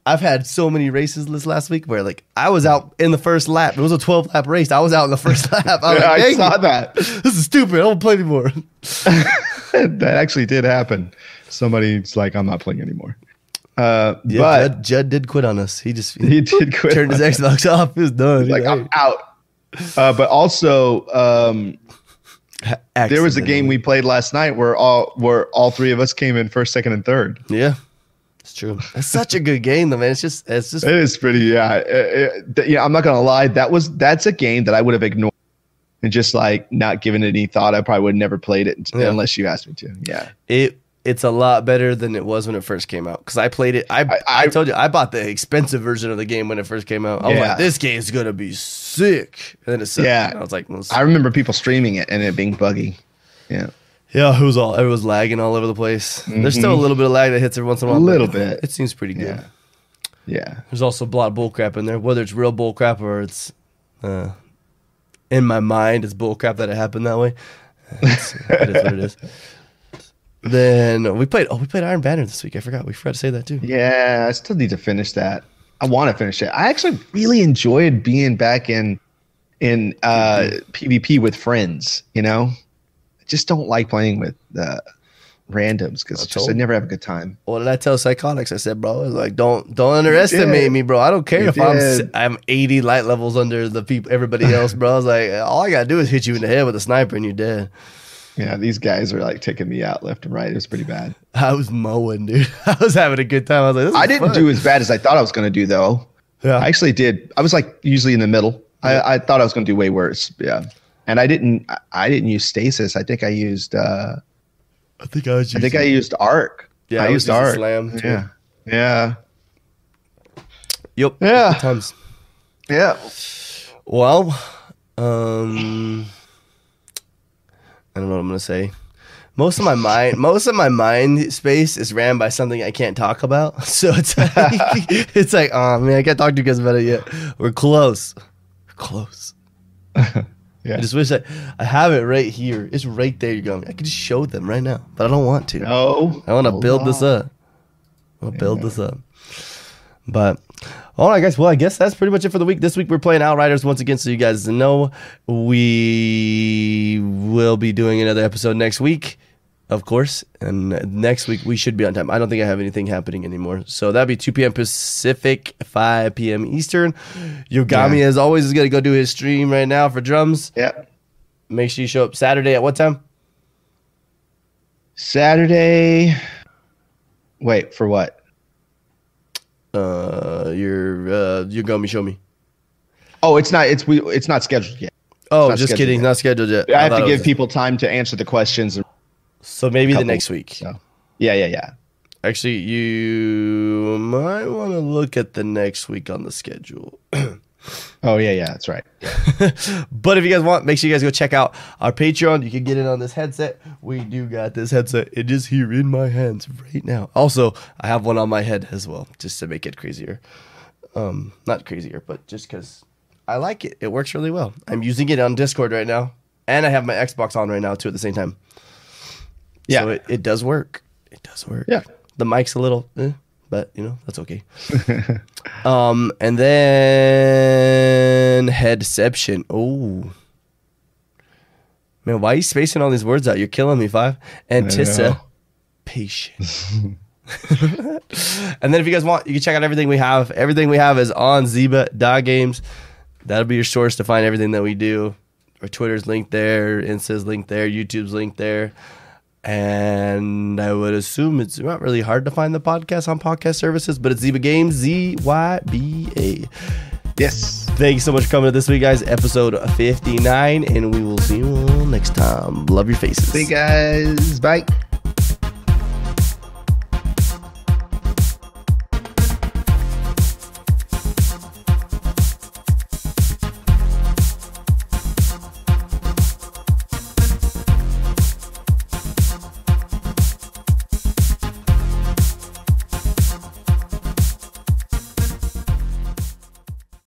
I've had so many races this last week where like I was out in the first lap. It was a 12-lap race. I was out in the first lap. I was like, I saw that. This is stupid. I don't play anymore. That actually did happen. Somebody's like, I'm not playing anymore. Yeah, but Judd did quit on us. He did quit. Turned his Xbox off. He was done. He's like, I'm out. But also, there was a game we played last night where all three of us came in first, second, and third. Yeah. It's true. It's such a good game, though, man. It is pretty. Yeah. I'm not gonna lie. That's a game that I would have ignored and just like not given it any thought. I probably would have never played it unless you asked me to. Yeah. It's a lot better than it was when it first came out because I played it. I told you I bought the expensive version of the game when it first came out. I was like, this game's gonna be sick. And then it sucked. Yeah. And I was like, I remember people streaming it and it being buggy. Yeah. Yeah, it was lagging all over the place. Mm-hmm. There's still a little bit of lag that hits every once in a while. A little bit. It seems pretty good. Yeah. There's also a lot of bullcrap in there, whether it's real bullcrap or it's in my mind, it's bullcrap that it happened that way. That is what it is. Then we played Iron Banner this week. I forgot. We forgot to say that too. Yeah, I still need to finish that. I want to finish it. I actually really enjoyed being back in PvP with friends, you know? Just don't like playing with randoms because I never have a good time. What did I tell Psychotics? I said, bro, I was like, don't underestimate me, bro. I don't care if I'm 80 light levels under the people, everybody else, bro. I was like, all I gotta do is hit you in the head with a sniper and you're dead. Yeah, these guys are like taking me out left and right. It was pretty bad. I was mowing, dude. I was having a good time. I was like, this is fun. Do as bad as I thought I was gonna do though. Yeah, I actually did. I was like usually in the middle. Yeah. I thought I was gonna do way worse. Yeah. And I didn't use stasis. I think I used. I used arc. Yeah, I used arc. Slam too. Yeah. Yep. Yeah. Good times. Yeah. Well, I don't know what I'm gonna say. Most of my mind space is ran by something I can't talk about. So it's like, it's like, oh man, I can't talk to you guys about it yet. We're close. Yeah. I just wish I have it right here. It's right there. You're going. I could just show them right now, but I don't want to. No, I want to build this up. I want to build this up. But all right, guys. Well, I guess that's pretty much it for the week. This week we're playing Outriders once again, so you guys know we will be doing another episode next week, of course. And next week we should be on time. I don't think I have anything happening anymore, so that'd be 2 p.m. Pacific, 5 p.m. Eastern. Yogami, as always, is gonna go do his stream right now for drums. Yep. Make sure you show up Saturday at what time? Saturday. Wait for what? Yogami, show me. Oh, it's not scheduled yet. Oh, just kidding, not scheduled yet. I have to give people time to answer the questions. So maybe the next week. So. Yeah. Actually, you might want to look at the next week on the schedule. Oh, yeah, that's right. But if you guys want, make sure you guys go check out our Patreon. You can get in on this headset. We do got this headset. It is here in my hands right now. Also, I have one on my head as well, just to make it crazier. Not crazier, but just because I like it. It works really well. I'm using it on Discord right now, and I have my Xbox on right now, too, at the same time. Yeah. So it does work. It does work. Yeah. The mic's a little... but, you know, that's okay. And then headception. Oh. Man, why are you spacing all these words out? You're killing me, Five. Anticipation. And then if you guys want, you can check out everything we have. Everything we have is on Zyba Games. That'll be your source to find everything that we do. Our Twitter's linked there. Insta's linked there. YouTube's linked there. And I would assume it's not really hard to find the podcast on podcast services, but it's Zyba Games, Z-Y-B-A. Yes. Thank you so much for coming to this week, guys. Episode 59, and we will see you all next time. Love your faces. See you guys. Bye.